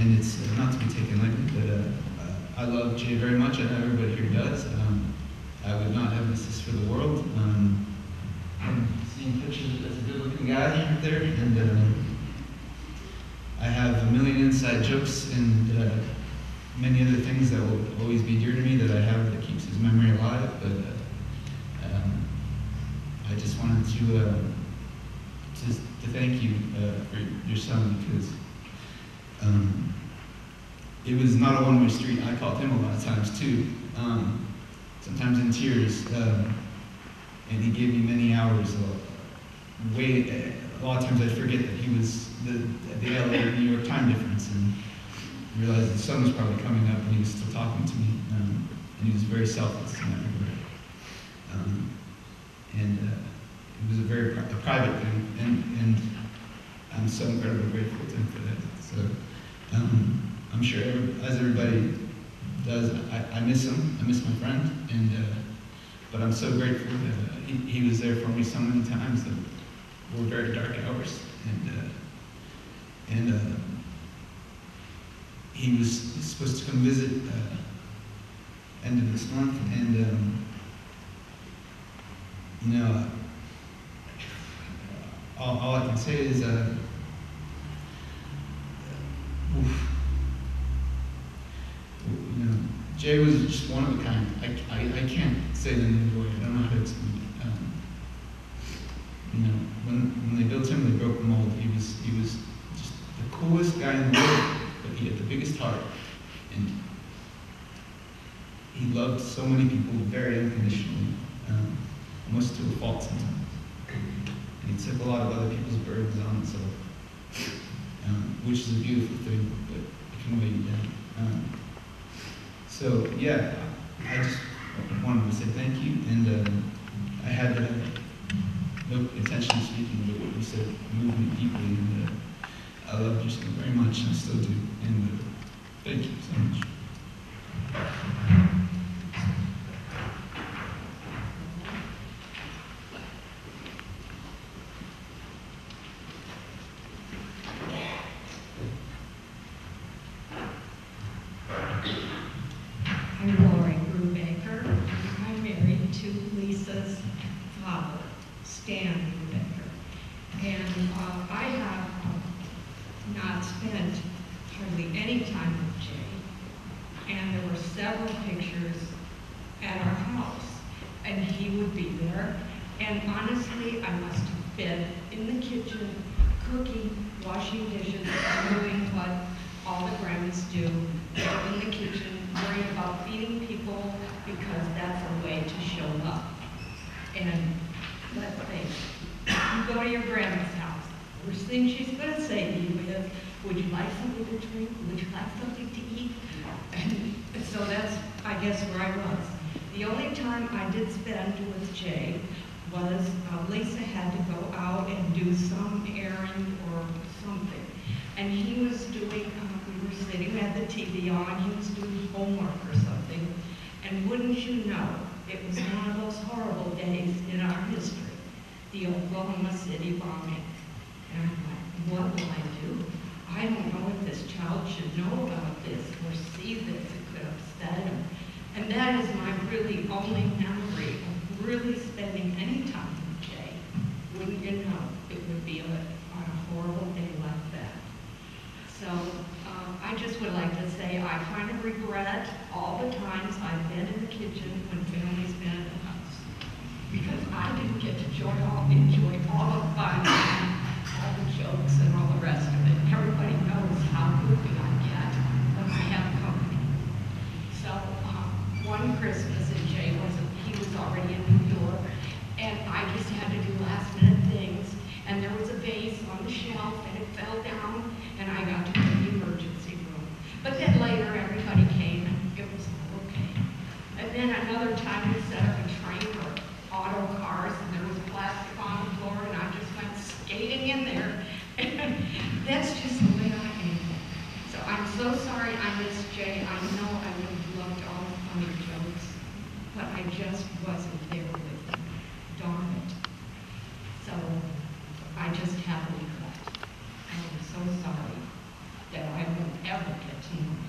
and it's uh, not to be taken lightly, but uh, I love Jay very much, and everybody here does. Um, I would not have missed this for the world. Um, seeing pictures as a good-looking guy here there, and uh, I have a million inside jokes and uh, many other things that will always be dear to me that I have that keeps his memory alive. But uh, um, I just wanted to uh, to, to thank you uh, for your son, because um, it was not a one-way street. I called him a lot of times too. Um, sometimes in tears, um, and he gave me many hours. Uh, way, a lot of times I forget that he was the, the L A New York time difference, and realized the sun was probably coming up, and he was still talking to me, um, and he was very selfless in that regard. Um, and uh, it was a very pri a private thing, and, and I'm so incredibly grateful to him for that. So um, I'm sure, every, as everybody does, I, I miss him, I miss my friend, and uh, but I'm so grateful that uh, he, he was there for me so many times that were very dark hours, and uh, and uh, he was supposed to come visit uh, end of this month, and um, you know, all, all I can say is uh, oof. You know, Jay was just one of a kind. I, I, I can't say that in any way. I don't know how to explain it. Um, you know, when when they built him, they broke the mold. He was he was just the coolest guy in the world, but he had the biggest heart, and he loved so many people very unconditionally, um, almost to a fault sometimes. And he took a lot of other people's burdens on himself, um, which is a beautiful thing, but it can weigh you down. Um, So yeah, I just wanted to say thank you, and uh, I had uh, no intention of speaking, but what you said moved me deeply, and uh, I love you so very much, and I still do, and uh, thank you so much. Lisa Gibson's father, Stan. spent hardly any time with Jay, and there were several pictures at our house, and he would be there, and honestly, I must have been in the kitchen, cooking, washing dishes, doing what all the grandmas do, in the kitchen, worrying about feeding people, because that's a way to show love. And let's think, you go to your grandma's house, the first thing she's gonna say to you is, would you like something to drink? Would you like something to eat? And so that's, I guess, where I was. The only time I did spend with Jay was uh, Lisa had to go out and do some errand or something. And he was doing, uh, we were sitting, we had the T V on, he was doing homework or something. And wouldn't you know, it was one of those horrible days in our history, the Oklahoma City bombing. And I'm like, what will I do? I don't know if this child should know about this or see this, it could upset him. And that is my really only memory of really spending any time with Jay. Wouldn't you know, it would be a, on a horrible day like that. So uh, I just would like to say I kind of regret all the times I've been in the kitchen when family's been in the house, because I didn't get to enjoy all, enjoy all the fun, all the jokes and all the rest of it. Everybody knows how goofy I get when I have company. So um, one Christmas, and Jay wasn't, he was already in New York, and I just had to do last minute things, and there was a vase on the shelf, and it fell down, and I got to the emergency room. But then later, everybody came, and it was all okay. And then another time, we set up a train for auto cars, and there was plastic on the floor, and I just went skating in there. That's just the way I am. So I'm so sorry I missed Jay. I know I would have loved all the funny jokes, but I just wasn't there with him. Darn it. So I just have a regret. I am so sorry that I won't ever get to know him.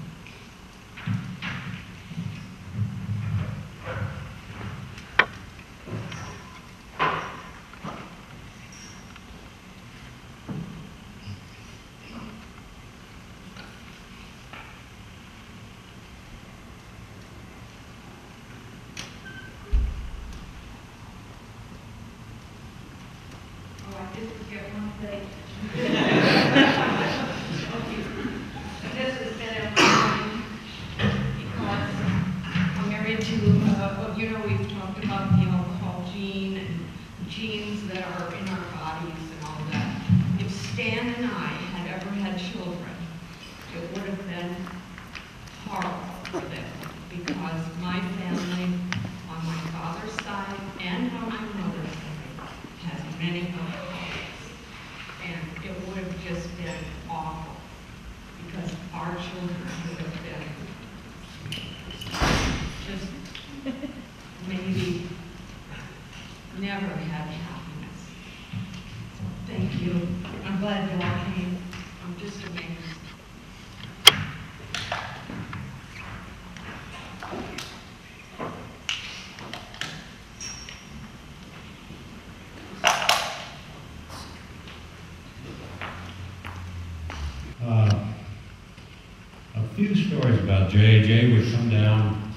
About Jay. Jay would come down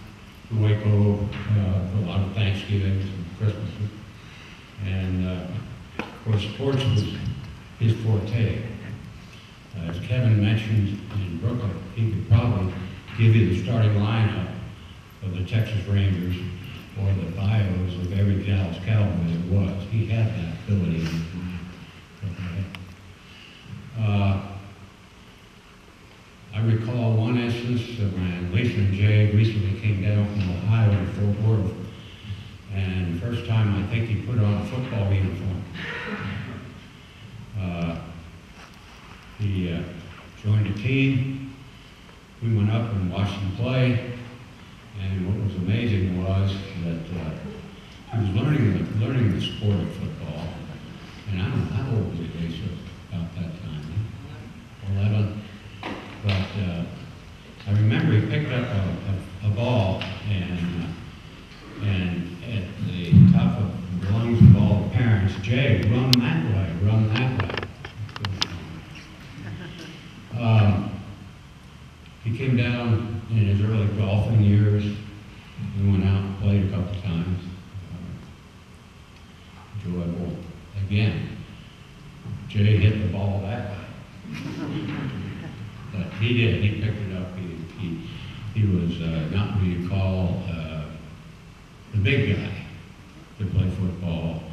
to Waco uh, for a lot of Thanksgivings and Christmases, and uh, of course sports was his forte. Uh, as Kevin mentioned, in Brooklyn, he could probably give you the starting lineup of the Texas Rangers or the bios of every Dallas Cowboy it was. He had that ability. Okay. Uh, I recall one instance when Lisa and Jay recently came down from Ohio to Fort Worth, and the first time I think he put on a football uniform. Uh, he uh, joined a team, we went up and watched him play, and what was amazing was that uh, he was learning the, learning the sport of football, and I don't know how old was he, Lisa, about that time, eleven. But uh, I remember he picked up a, a, a ball, and uh, and at the top of the lungs of all the parents, Jay, run that way, run that way. Uh, he came down in his early golfing years. We went out and played a couple times. Uh, enjoyable. Again, Jay hit the ball that way. But he did. He picked it up. He he, he was uh, not what you call uh, the big guy to play football,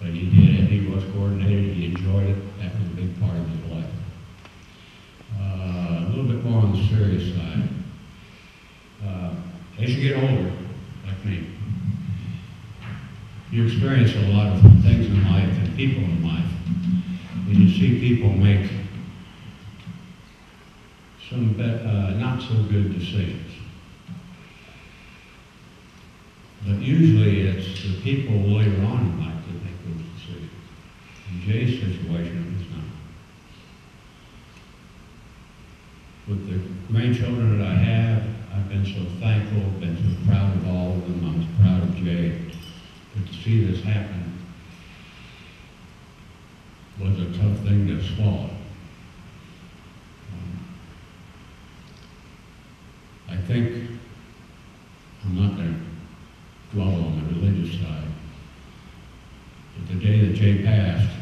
but he did it. He was coordinated. He enjoyed it. That was a big part of his life. Uh, a little bit more on the serious side. Uh, as you get older, like me, you experience a lot of things in life and people in life, and you see people make some uh, not so good decisions. But usually it's the people later on in life that make those decisions. In Jay's situation, it's not. With the grandchildren that I have, I've been so thankful, been so proud of all of them. I was proud of Jay. But to see this happen was a tough thing to swallow. Um, I think I'm not going to dwell on the religious side. But the day that Jay passed,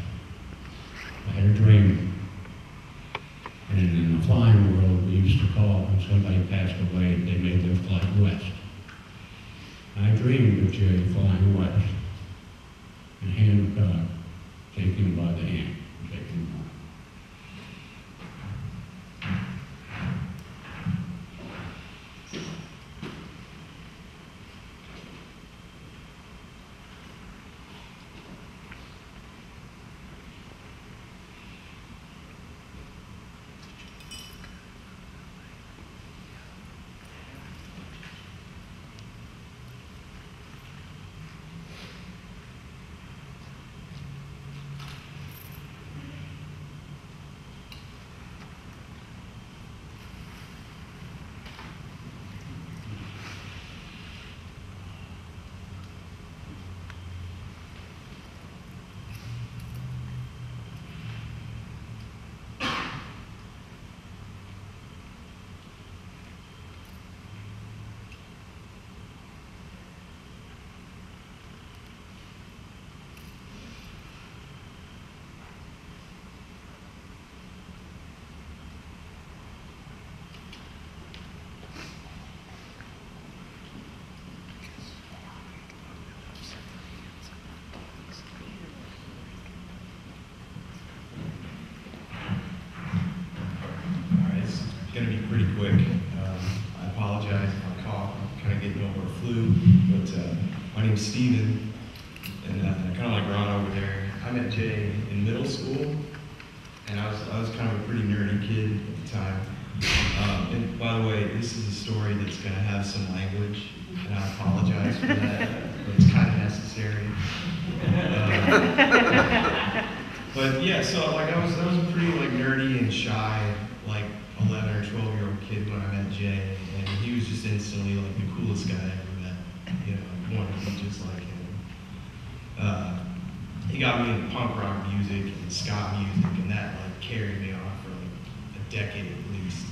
I had a dream. And in the flying world, we used to call when somebody passed away, they made their flight west. I dreamed of Jay flying west, and hand of God, taking him by the hand, taking him home. Quick. Um, I apologize if I cough. I'm kind of getting over a flu, but uh, my name's Steven, and uh, kind of like Ron over there. I met Jay in middle school, and I was, I was kind of a pretty nerdy kid at the time. Um, and by the way, this is a story that's going to have some language, and I apologize for that, but it's kind of necessary. Uh, but yeah, so like I was, I was pretty like nerdy and shy, like eleven or twelve year old kid when I met Jay, and he was just instantly like the coolest guy I ever met. You know, wanted to be just like him. Uh, he got me into punk rock music and ska music, and that like carried me on for like a decade at least.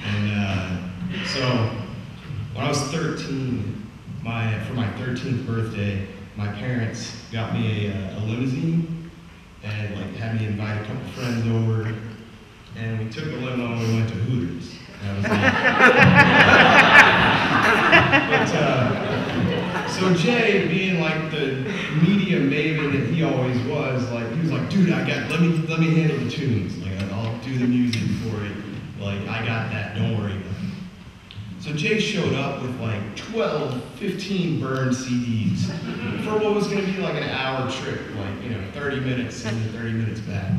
And uh, so when I was thirteen, my for my thirteenth birthday, my parents got me a, a limousine and like had me invite a couple friends over. And we took a limo and we went to Hooters. That was like, but, uh, so Jay, being like the media maven that he always was, like he was like, dude, I got let me let me handle the tunes. Like I'll do the music for it. Like I got that. Don't worry about it. So Jay showed up with like twelve, fifteen burned C Ds for what was going to be like an hour trip, like you know, thirty minutes and then thirty minutes back.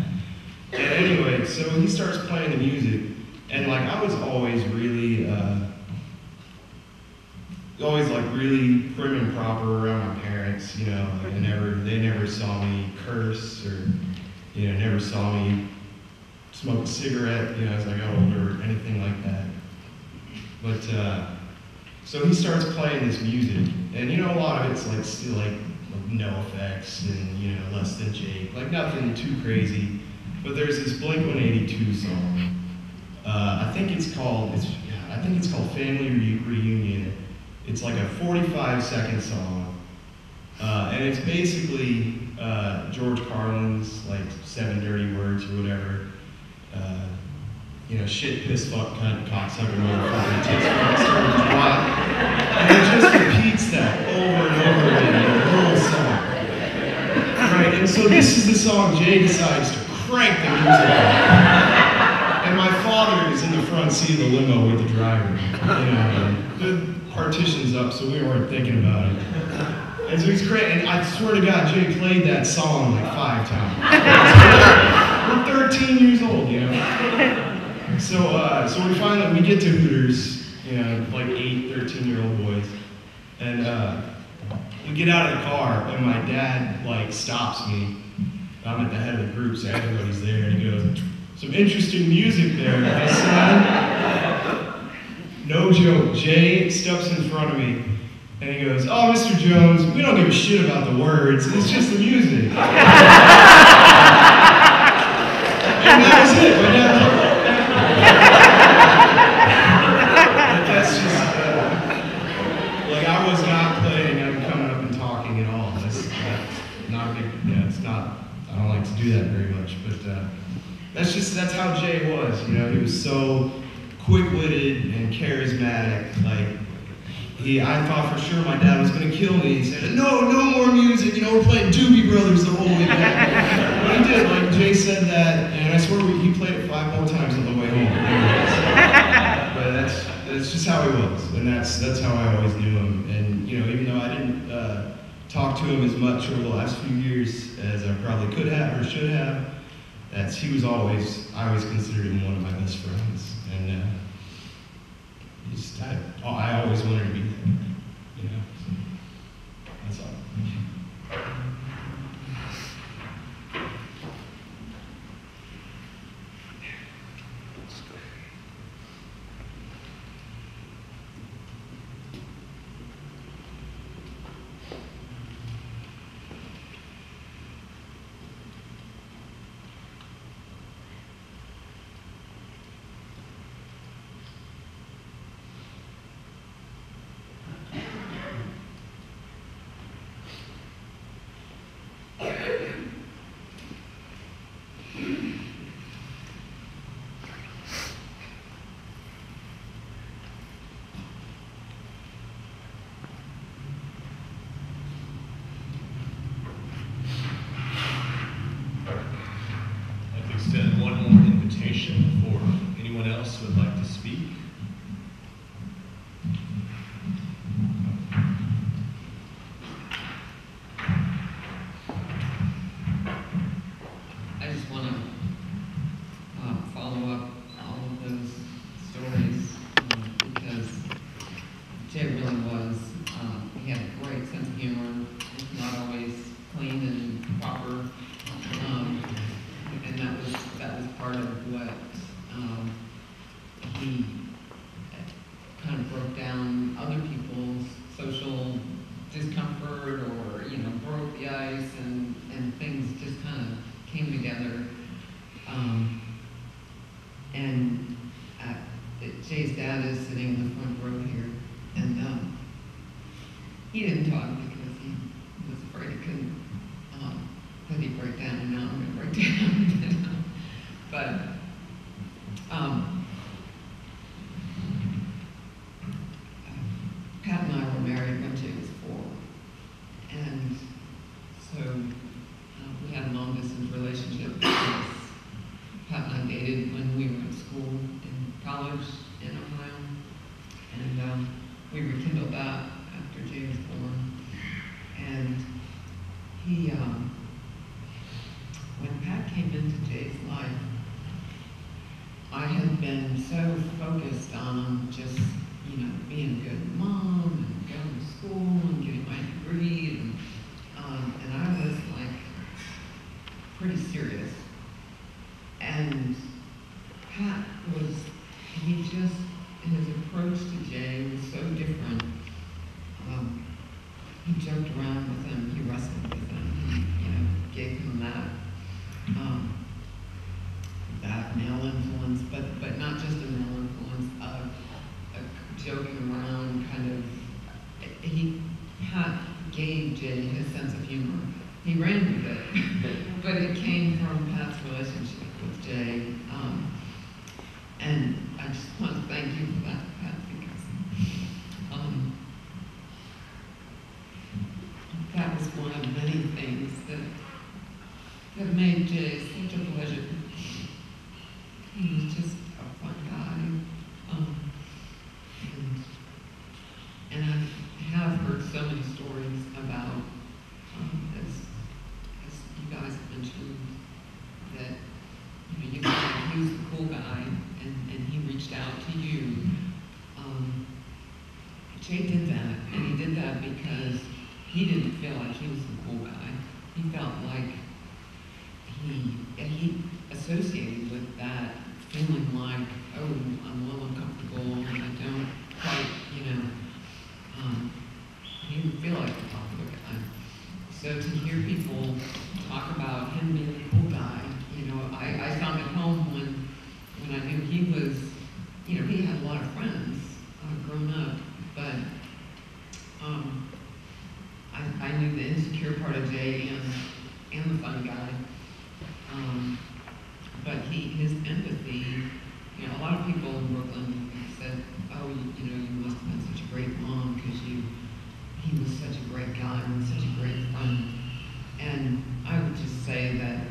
And anyway, so he starts playing the music, and like I was always really, uh, always like really prim and proper around my parents, you know, like I never, they never saw me curse or, you know, never saw me smoke a cigarette, you know, as I got older or anything like that. But, uh, so he starts playing this music, and you know, a lot of it's like still like no effects and, you know, Less Than Jake, like nothing too crazy. But there's this Blink one eighty-two song Uh, I think it's called. It's, I think it's called Family Re- Reunion. It's like a forty-five second song, uh, and it's basically uh, George Carlin's like seven dirty words or whatever. Uh, you know, shit, piss, fuck, cunt, cocksucker, motherfucker, tits, cocksucker, what? And it just repeats that over and over again in a little song. Right, and so this is the song Jay decides to crank the music on. And my father is in the front seat of the limo with the driver. You know, the partition's up, so we weren't thinking about it. And so he's cranking, and I swear to God, Jay played that song like five times. We're thirteen years old, you know? So, uh, so we find that we get to Hooters, you know, like eight, thirteen-year-old boys, and uh, we get out of the car, and my dad, like, stops me. I'm at the head of the group, so everybody's there, and he goes, some interesting music there, my son. No joke, Jay steps in front of me, and he goes, oh, Mister Jones, we don't give a shit about the words, it's just the music. And that was it, my dad told me. That's just, uh, like I was not playing on coming up and talking at all. That's, that's not, yeah, it's not, I don't like to do that very much, but uh, that's just, that's how Jay was, you know, he was so quick-witted and charismatic, like, he, I thought for sure my dad was going to kill me, he said, no, no more music, you know, we're playing Doobie Brothers the whole way back. But he did, like, Jay said that, and I swear we, he played it five more times on the way home. That's, that's just how he was, and that's that's how I always knew him. And you know, even though I didn't uh, talk to him as much over the last few years as I probably could have or should have, that's he was always I always considered him one of my best friends, and uh, just, I, I always wanted to be there. You know, so that's all. But not just Pat gave Jay his sense of humor. He ran with it, but it came from Pat's relationship with Jay. Um, and I just want to thank you for that, Pat, because um, that was one of many things that, that made Jay such a pleasure. He was just a fun guy. Um, and, and I have heard so many stories about, um, as, as you guys mentioned, that you know, you guys, he was the cool guy, and, and he reached out to you. Um, Jay did that, and he did that because he didn't feel like he was the cool guy. He felt like he, he associated with that feeling like, oh, I'm a little uncomfortable, and I don't quite, you know, um, I didn't feel like the popular guy. So to hear people talk about him being the cool guy, you know, I, I found at home when, when I knew he was, you know, he had a lot of friends uh, grown up, but um, I, I knew the insecure part of Jay and, and the fun guy. Um, but he, his empathy, you know, a lot of people in Brooklyn said, oh, you, you know, you must have been such a great mom because you, he was such a great guy and such a great friend. And I would just say that,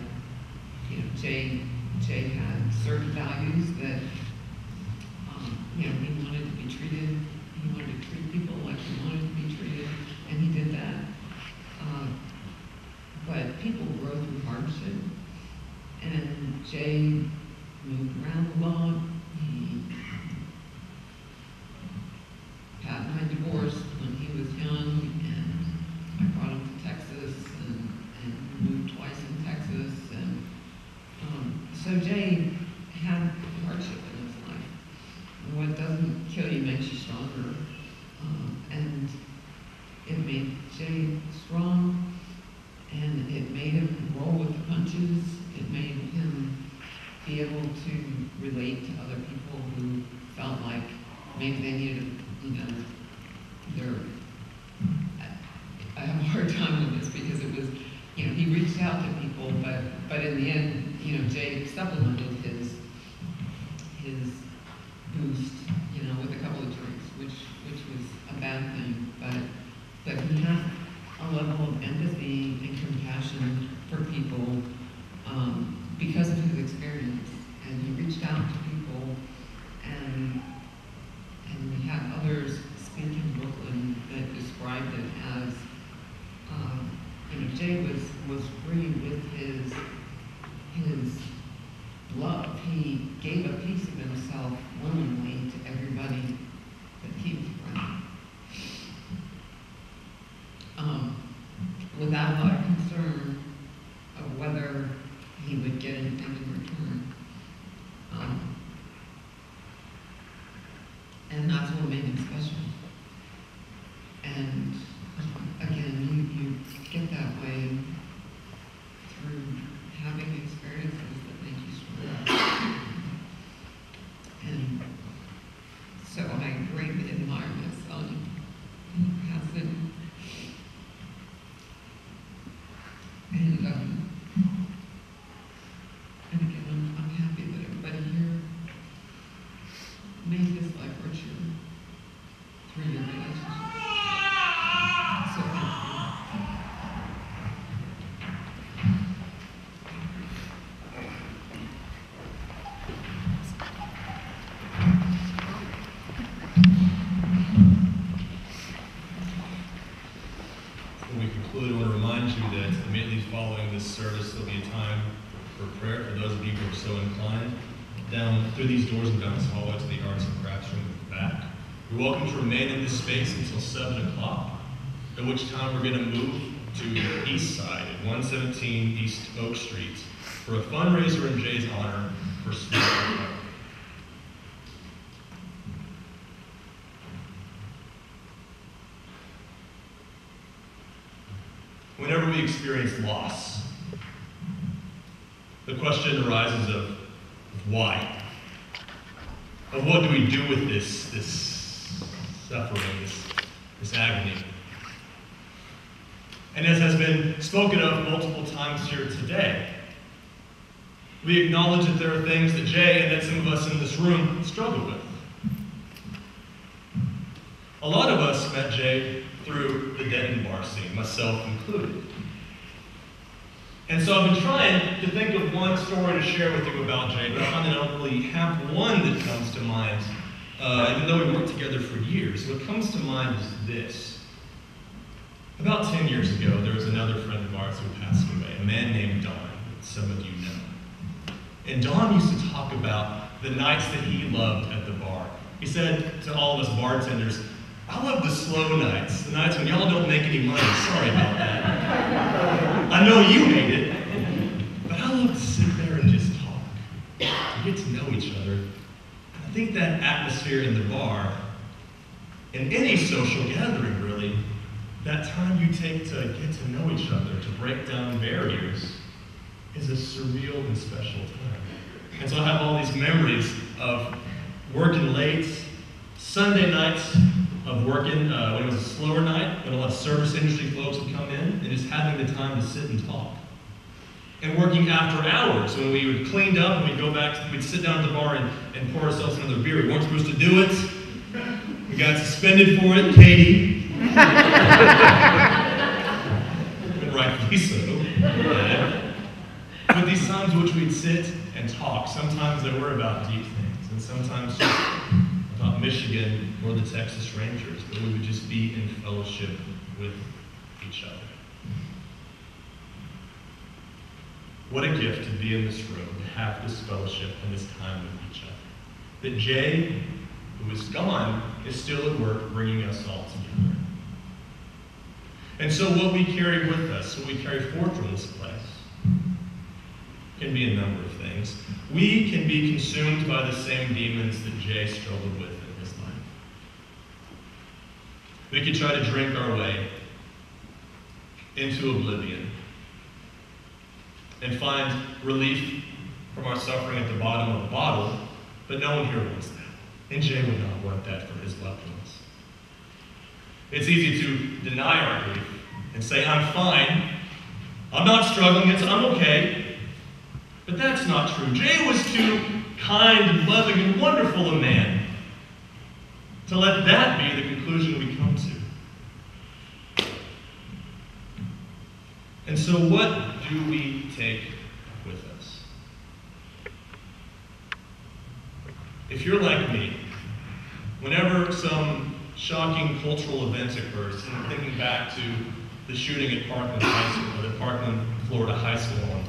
you know, Jay, Jay had certain values that, um, you know, he wanted to be treated, he wanted to treat people like he wanted to be treated, and he did that. Uh, but people grow through hardship. And Jay moved around a lot. He, Pat and I divorced when he was young, and I brought him to Texas, and, and moved twice in Texas. And um, so Jay had hardship in his life. And what doesn't kill you makes you stronger. Um, and it made Jay strong, and it made him roll with the punches. It made him be able to relate to other people who felt like maybe they needed, you know, their, I, I have a hard time with this because it was, you know, he reached out to people, but, but in the end, you know, Jay supplemented his, his boost, you know, with a couple of drinks, which, which was a bad thing, but, but he had a level of empathy and compassion for people Um, because of his experience, and he reached out to people, and and we had others speak in Brooklyn that described it as, um, you know, Jay was was free with his his love. He gave a piece of himself willingly to everybody that he was around, um, without a lot of concern of whether he would get anything in return. Um, and that's what made him special. And again, you, you get that way through having experiences that make you stronger. And so I greatly admire my son. He has it. And um, And again, I'm, I'm happy that everybody here made this life richer through your relationship. So thank you. When we conclude, I want to remind you that immediately following this service, there'll be a time for prayer, for those of you who are so inclined, down through these doors and down this hallway to the arts and crafts room at the back. You're welcome to remain in this space until seven o'clock, at which time we're going to move to the east side at one seventeen East Oak Street for a fundraiser in Jay's honor for SMART Recovery. Whenever we experience loss, the question arises of why? Of what do we do with this, this suffering, this, this agony? and as has been spoken of multiple times here today. We acknowledge that there are things that Jay and that some of us in this room struggle with. A lot of us met Jay through the Denton bar scene, myself included. And so I've been trying to think of one story to share with you about Jay, but I don't really have one that comes to mind, uh, even though we worked together for years. What comes to mind is this. About ten years ago, there was another friend of ours who passed away, a man named Don, that some of you know. And Don used to talk about the nights that he loved at the bar. He said to all of us bartenders, I love the slow nights, the nights when y'all don't make any money. Sorry about that. I know you hate it, but I love to sit there and just talk. We get to know each other. I think that atmosphere in the bar, in any social gathering really, that time you take to get to know each other, to break down barriers, is a surreal and special time. And so I have all these memories of working late, Sunday nights of working uh, when it was a slower night, when a lot of service industry folks would come in, and just having the time to sit and talk. And working after hours, when we would cleaned up and we'd go back, to, we'd sit down at the bar and, and pour ourselves another beer. We weren't supposed to do it. We got suspended for it, Katie. And rightfully so. Yeah. But these times in which we'd sit and talk, sometimes they were about deep things. And sometimes just about Michigan or the Texas Rangers, but we would just be in fellowship with each other. What a gift to be in this room, to have this fellowship and this time with each other. That Jay, who is gone, is still at work bringing us all together. And so what we carry with us, what we carry forth from this place, can be a number of things. We can be consumed by the same demons that Jay struggled with in his life. We could try to drink our way into oblivion and find relief from our suffering at the bottom of a bottle, but no one here wants that. And Jay would not want that for his loved ones. It's easy to deny our grief and say, I'm fine, I'm not struggling, it's, I'm okay. But that's not true. Jay was too kind and loving and wonderful a man to let that be the conclusion we come to. And so what do we take with us? If you're like me, whenever some shocking cultural event occurs, and I'm thinking back to the shooting at Parkland High School, or the Parkland, Florida High School on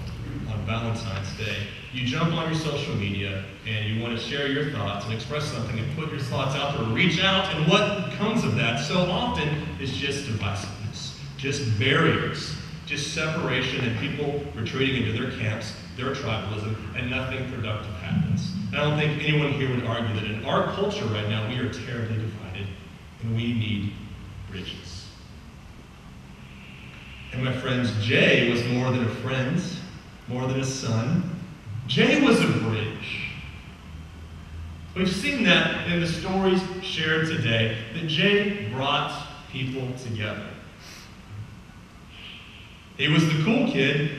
on Valentine's Day, you jump on your social media and you want to share your thoughts and express something and put your thoughts out there and reach out, and what comes of that so often is just divisiveness, just barriers, just separation and people retreating into their camps, their tribalism, and nothing productive happens. And I don't think anyone here would argue that in our culture right now we are terribly divided and we need bridges. And my friends, Jay was more than a friend, more than a son. Jay was a bridge. We've seen that in the stories shared today, that Jay brought people together. He was the cool kid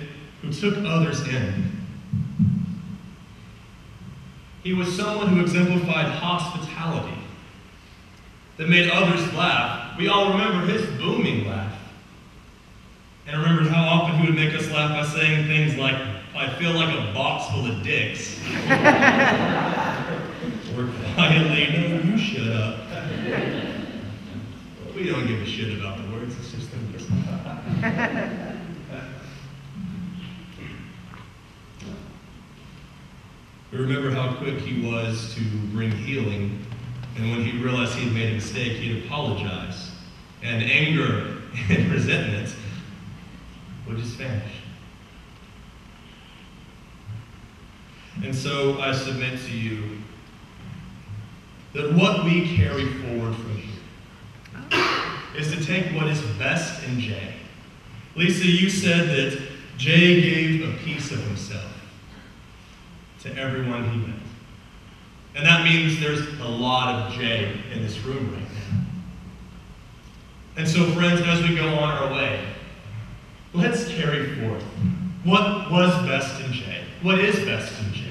who took others in. He was someone who exemplified hospitality, that made others laugh. We all remember his booming laugh. And I remember how often he would make us laugh by saying things like, I feel like a box full of dicks. Or quietly, no, you shut up. We don't give a shit about the words, it's just them. We remember how quick he was to bring healing, and when he realized he had made a mistake, he'd apologize. And anger and resentment would just vanish. And so I submit to you that what we carry forward from here is to take what is best in Jay. Lisa, you said that Jay gave a piece of himself to everyone he met. And that means there's a lot of Jay in this room right now. And so friends, as we go on our way, Let's carry forth what was best in Jay, what is best in Jay.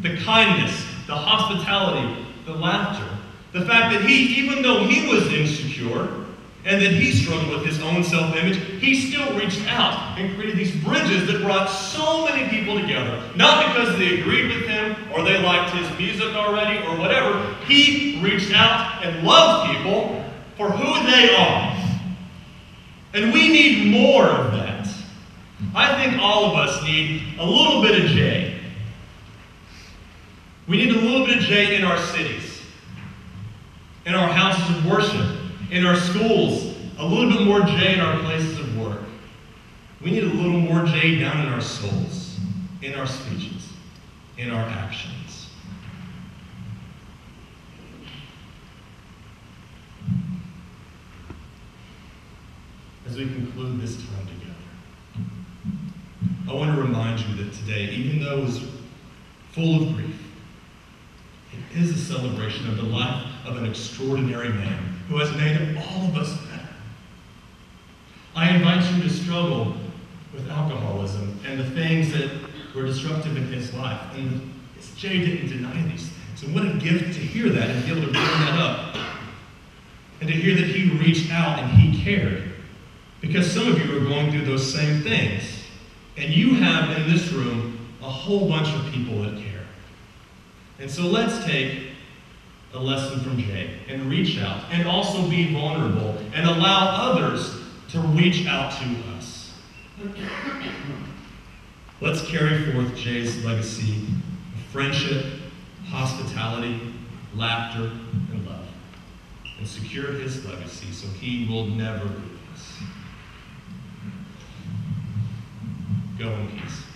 The kindness, the hospitality, the laughter, the fact that he, even though he was insecure, and that he struggled with his own self-image, he still reached out and created these bridges that brought so many people together. Not because they agreed with him, or they liked his music already, or whatever. He reached out and loved people for who they are. And we need more of that. I think all of us need a little bit of Jay. We need a little bit of Jay in our cities, in our houses of worship, in our schools, a little bit more Jay in our places of work. We need a little more Jay down in our souls, in our speeches, in our actions. As we conclude this time together, I want to remind you that today, even though it was full of grief, it is a celebration of the life of an extraordinary man who has made all of us better. I invite you to struggle with alcoholism and the things that were destructive in his life. And Jay didn't deny these things. And what a gift to hear that and be able to bring that up. And to hear that he reached out and he cared. Because some of you are going through those same things. And you have in this room a whole bunch of people that care. And so let's take a lesson from Jay, and reach out, and also be vulnerable, and allow others to reach out to us. Let's carry forth Jay's legacy of friendship, hospitality, laughter, and love, and secure his legacy so he will never leave us. Go in peace.